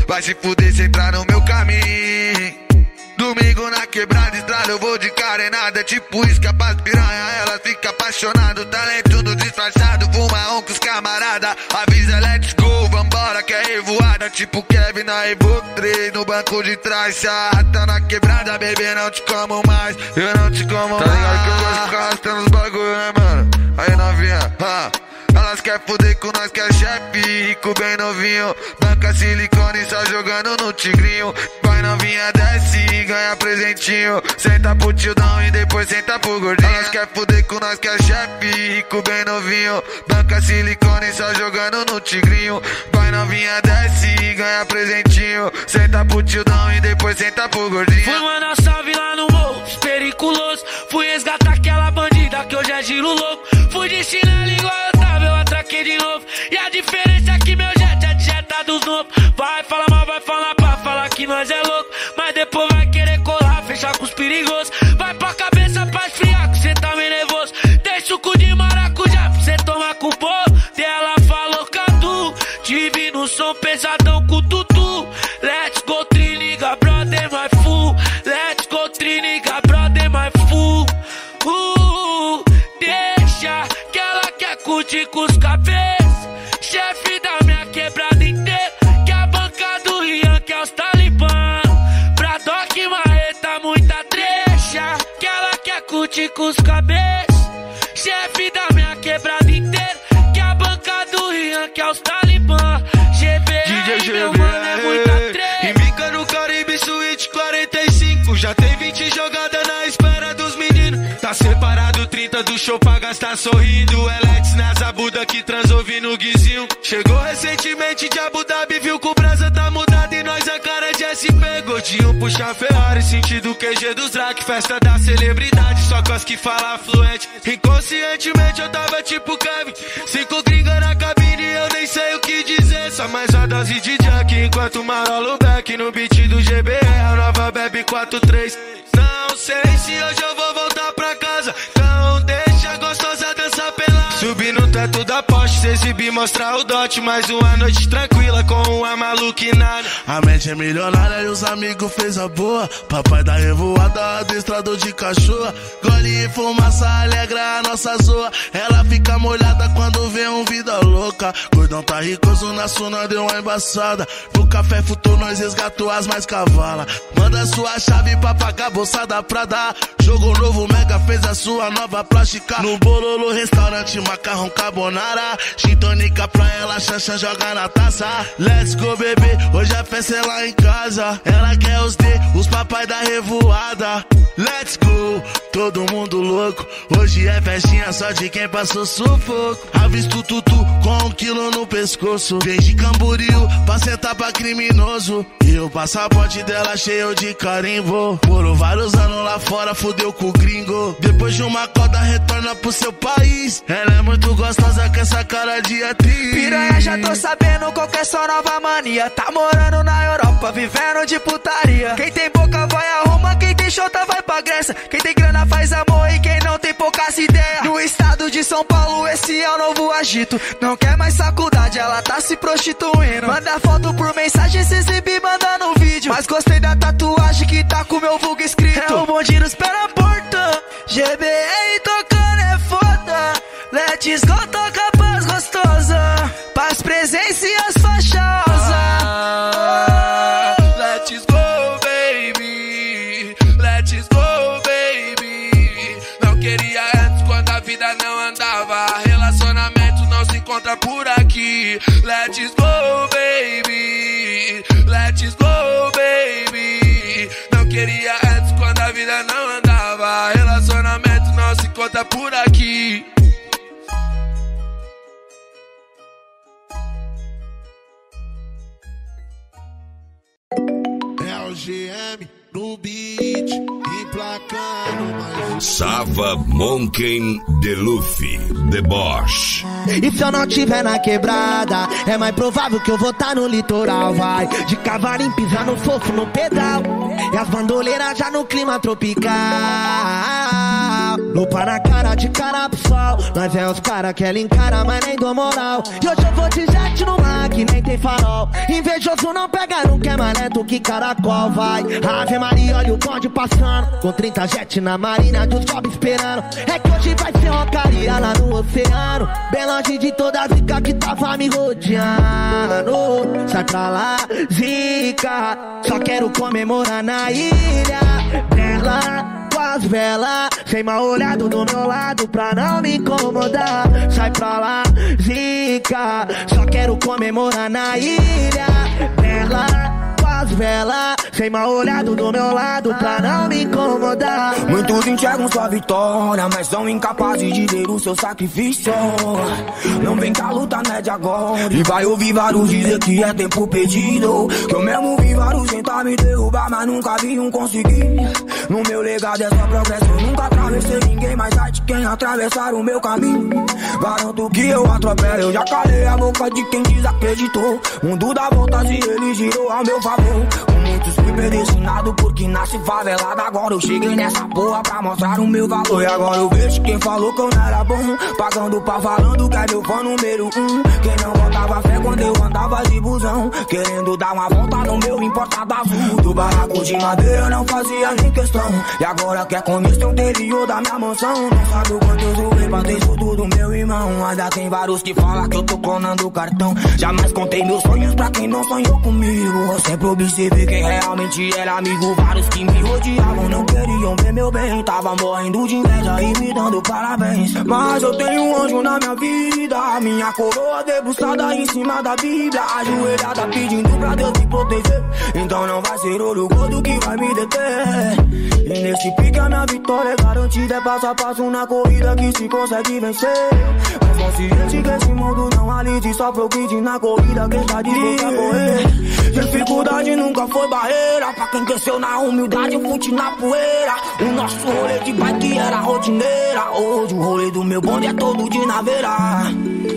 Vai se fuder se entrar no meu caminho. Domingo na quebrada, estrada eu vou de carenada. É tipo isca pras piranha, elas ficam apaixonadas. Talento do disfarçado, fuma um com os camarada. Avisa, let's go, vambora que é revoada. Tipo Kevin na iPhone treze, no banco de trás. Se arrata na quebrada, bebê, não te como mais. Eu não te como mais. Tá ligado que eu gosto de ficar arrastando os bagulho, né, mano? Aí novinha, ah. Elas querem foder com nós que é chefe, rico bem novinho. Banca silicone só jogando no tigrinho. Vai novinha, desce e ganha presentinho. Senta pro tildão e depois senta pro gordinho. Elas querem foder com nós que é chefe, rico bem novinho. Banca silicone só jogando no tigrinho. Vai novinha, desce e ganha presentinho. Senta pro tildão e depois senta pro gordinho. Fui mandar salve lá no morro, os periculosos. Fui resgatar aquela bandida que hoje é giro louco. Fui de chinelo igual eu tava. Eu atraquei de novo. E a diferença é que meu jet é dieta dos novos. Vai falar mal, vai falar pá, falar que nós é louco. Mas depois vai querer colar, fechar com os perigosos. Vai pra cabeça pra esfriar, que cê tá meio nervoso. Tem suco de maracujá pra cê tomar com o povo. Dela falou catu, tive no som pesadão com tutu. Let's go, triniga, brother, my fool. Let's go, triniga, brother, my fool. Uh, deixa que ela quer curtir com os cabeças, chefe da minha quebrada inteira, que a banca do Rian que é os talibã, pra Doc Marreta muita trecha, que ela quer curtir com os cabeças, chefe da minha quebrada inteira, que a banca do Rian que é os talibã, G B R meu mano é muita trecha. E mica no Caribe Suite quarenta e cinco, já tem vinte jogadas na espera dos meninos, tá separado trinta do show pra gastar sorrindo, é nas abuda que transovi no guizinho. Chegou recentemente de Abu Dhabi, viu que o brasa tá mudado e nós a cara de S P. Gordinho puxa Ferrari, sentido Q G dos Drac. Festa da celebridade, só com as que fala fluente. Inconscientemente eu tava tipo Kevin. Cinco gringa na cabine eu nem sei o que dizer. Só mais uma dose de Jack, enquanto marolo back. No beat do G B R, a nova bebe quatro três. Não sei se hoje eu vou voltar pra casa. Então deixa a gostosa dançar pela. Subi no teto da Porsche, se exibir, mostrar o dote. Mais uma noite tranquila com uma maluquinada. A mente é milionária e os amigos fez a boa. Papai da revoada, adestrador de cachorro. Gole e fumaça, alegra a nossa zoa. Ela fica molhada quando vê um vida louca. Gordão tá ricoso, na suna deu uma embaçada. No café futuro nós resgatou as mais cavala. Manda sua chave pra pagar a bolsa da Prada. Jogo novo, mega fez a sua nova plástica. No bololo, restaurante, macarrão carbonara, gintônica pra ela, chancha joga na taça. Let's go, bebê, hoje a festa é lá em casa. Ela quer os D, os papai da revoada. Let's go, todo mundo louco. Hoje é festinha só de quem passou sufoco. Avisto tutu com um quilo no pescoço. Vem de Camboriú pra sentar pra criminoso. E o passaporte dela cheio de carimbo. Morou vários anos lá fora, fudeu com o gringo. Depois de uma corda retorna pro seu país. Ela é muito gostosa com essa cara de atriz. Piranha, já tô sabendo qual que é sua nova mania. Tá morando na Europa, vivendo de putaria. Quem tem boca vai a Roma, quem tem chota vai pra Grécia. Quem tem grana faz amor e quem não tem poucas ideias. No estado de São Paulo esse é o novo agito. Não quer mais faculdade, ela tá se prostituindo. Manda foto por mensagem, se exibir, manda no vídeo. Mas gostei da tatuagem que tá com meu vulgo escrito. É o bondinho, espera a porta. G B R tocando é foda. Let's go, toca paz gostosa. Paz presencias fachosas. Encontra por aqui. Let's go, baby. Let's go, baby. Não queria antes quando a vida não andava. Relacionamento não se encontra por aqui. G M no beat, emplacando mais. Salva Monkey D Luffy, Deboxe. E se eu não tiver na quebrada, é mais provável que eu vou tá no litoral, vai. De cavalinho pisar no fofo, no pedal. E as bandoleiras já no clima tropical. Lupa na cara, de cara pro sol. Nós é os cara que ela encara, mas nem dou moral. E hoje eu vou de jet no mar que nem tem farol. Invejoso não pega, não quer mais lento que caracol, vai. Ave Maria, olha o bonde passando, com trinta jet na marina dos Bob esperando. É que hoje vai ser rocaria lá no oceano, bem longe de toda a zica que tava me rodeando. Sai pra lá, zica, só quero comemorar na ilha dela. As velas, sem mal olhado do meu lado pra não me incomodar. Sai pra lá, zica, só quero comemorar na ilha dela. Com as velas, sem mal olhado do meu lado pra não me incomodar. Muitos enxergam sua vitória, mas são incapazes de ver o seu sacrifício. Não vem cá, luta média agora, e vai ouvir vários dizer que é tempo perdido. Que eu mesmo vi vários tentar me derrubar, mas nunca vi um conseguir. No meu legado é só progresso, eu nunca atravessei ninguém, mas ai de quem atravessar o meu caminho. Garanto que eu atropelo, eu já calei a boca de quem desacreditou. Mundo dá voltas e ele girou ao meu favor. Com muitos fui predestinado porque nasci favelado, agora eu cheguei nessa porra pra mostrar o meu valor. E agora eu vejo quem falou que eu não era bom, pagando pra falando que é meu fã número um. Quem não botava fé quando eu andava de busão, querendo dar uma volta no meu importado azul. Do barraco de madeira eu não fazia nem questão, e agora quer conhecer o interior da minha mansão. Não sabe o quanto eu zoei pra ter tudo do meu irmão. Mas já tem vários que falam que eu tô clonando o cartão. Jamais contei meus sonhos pra quem não sonhou comigo. Eu sempre observei quem realmente era amigo. Vários que me odiavam, não queriam ver meu bem. Tava morrendo de inveja e me dando parabéns. Mas eu tenho um anjo na minha vida, minha coroa debruçada em cima da Bíblia, ajoelhada pedindo pra Deus me proteger. Então não vai ser ouro gordo que vai me deter. E nesse pique a minha vitória é garantida, é passo a passo na corrida que se consegue vencer. Mas consciente que esse mundo não alide, só progride na corrida quem está disposto a correr. Dificuldade nunca foi barreira pra quem cresceu na humildade, fute na poeira. O nosso rolê de bike era rotineira, hoje o rolê do meu bonde é todo de naveira.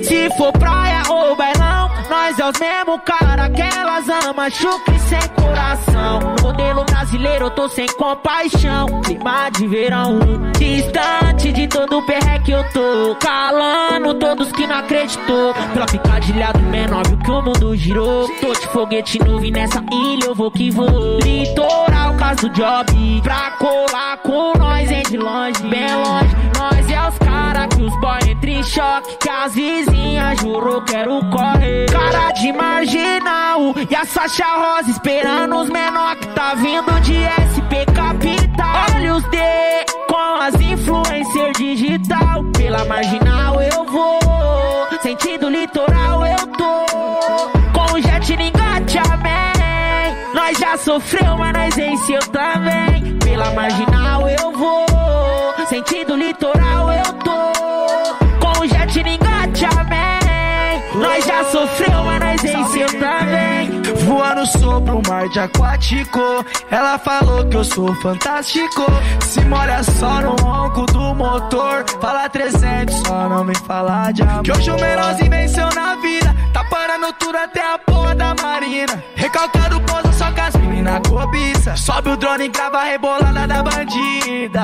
Se for praia ou bailão, nós é os mesmo cara que elas amam, chucre sem coração. Modelo brasileiro, eu tô sem compaixão. Clima de verão, distante de todo o perreque eu tô, calando todos que não acreditou. Pra ficar de lado menor, viu que o mundo girou. Tô de foguete novo e nessa ilha eu vou que vou. Litoral, caso job, pra colar com nós é de longe, bem longe. Nós é os cara que os boy entra em choque, que as vizinhas jurou quero correr. Cara de marginal e a Sasha Rosa esperando os menor que tá vindo de S P K P. Olha os D com as influencers digital. Pela marginal eu vou, sentido litoral eu tô. Com o jet engate, amém. Nós já sofreu, mas nós venceu também. Pela marginal eu vou, sentido litoral eu tô. Com o jet engate, amém. Nós já sofreu, mas nós venceu também. Voando sobre o mar de aquático, ela falou que eu sou fantástico. Se molha só no ronco do motor, fala trezentos, só não me fala de amor. Que hoje o Merozinho venceu na vida, tá parando tudo até a porra da marina. Recalcando pousa só com as meninas cobiça, sobe o drone e grava a rebolada da bandida.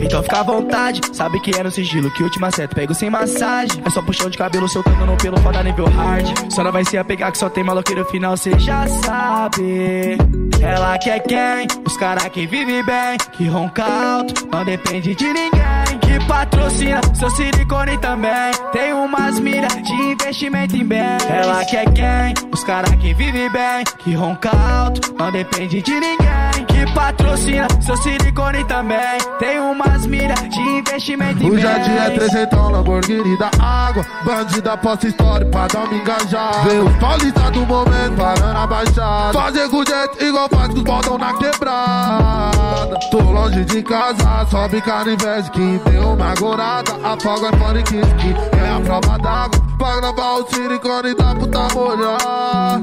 Então fica à vontade, sabe que é no sigilo que o último acerto pego sem massagem. É só puxão de cabelo, seu tanto no pelo, foda nível hard. Só não vai se apegar que só tem maloqueiro final, cê já sabe. Ela quer quem? Os cara que vive bem, que ronca alto, não depende de ninguém, que patrocina seu silicone também, tem umas miras de investimento em bem. Ela quer quem? Os cara que vive bem, que ronca alto, não depende de ninguém, que patrocina seu silicone também, tem umas miras de investimento em bem. O jardim é trezentão, Lamborghini da água, bandida posta história pra dar uma engajada. Vê os paulistas do momento parando a baixada, fazer com jeito igual faz que os botão na quebrada. Tô longe de casa, só ficar no vesquim. Tem uma gorada, afoga fone que é a prova d'água, pra gravar o silicone da puta molhar.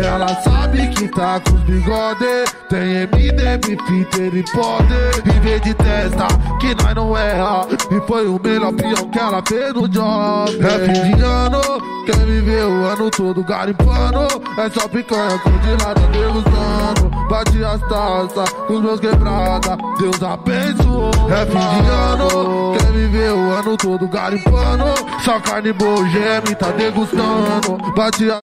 Ela sabe que tá com os bigode. Tem M D M, Peter e poder. Viver de testa, que nós não erra. E foi o melhor peão que ela fez no job. É fim de ano, quer viver o ano todo garimpando. É só picanha com de nada degustando. Bati as taças com os meus quebrada. Deus abençoou. É fim de ano, quer viver o ano todo garimpando. Só carne boa, G M tá degustando. Bati as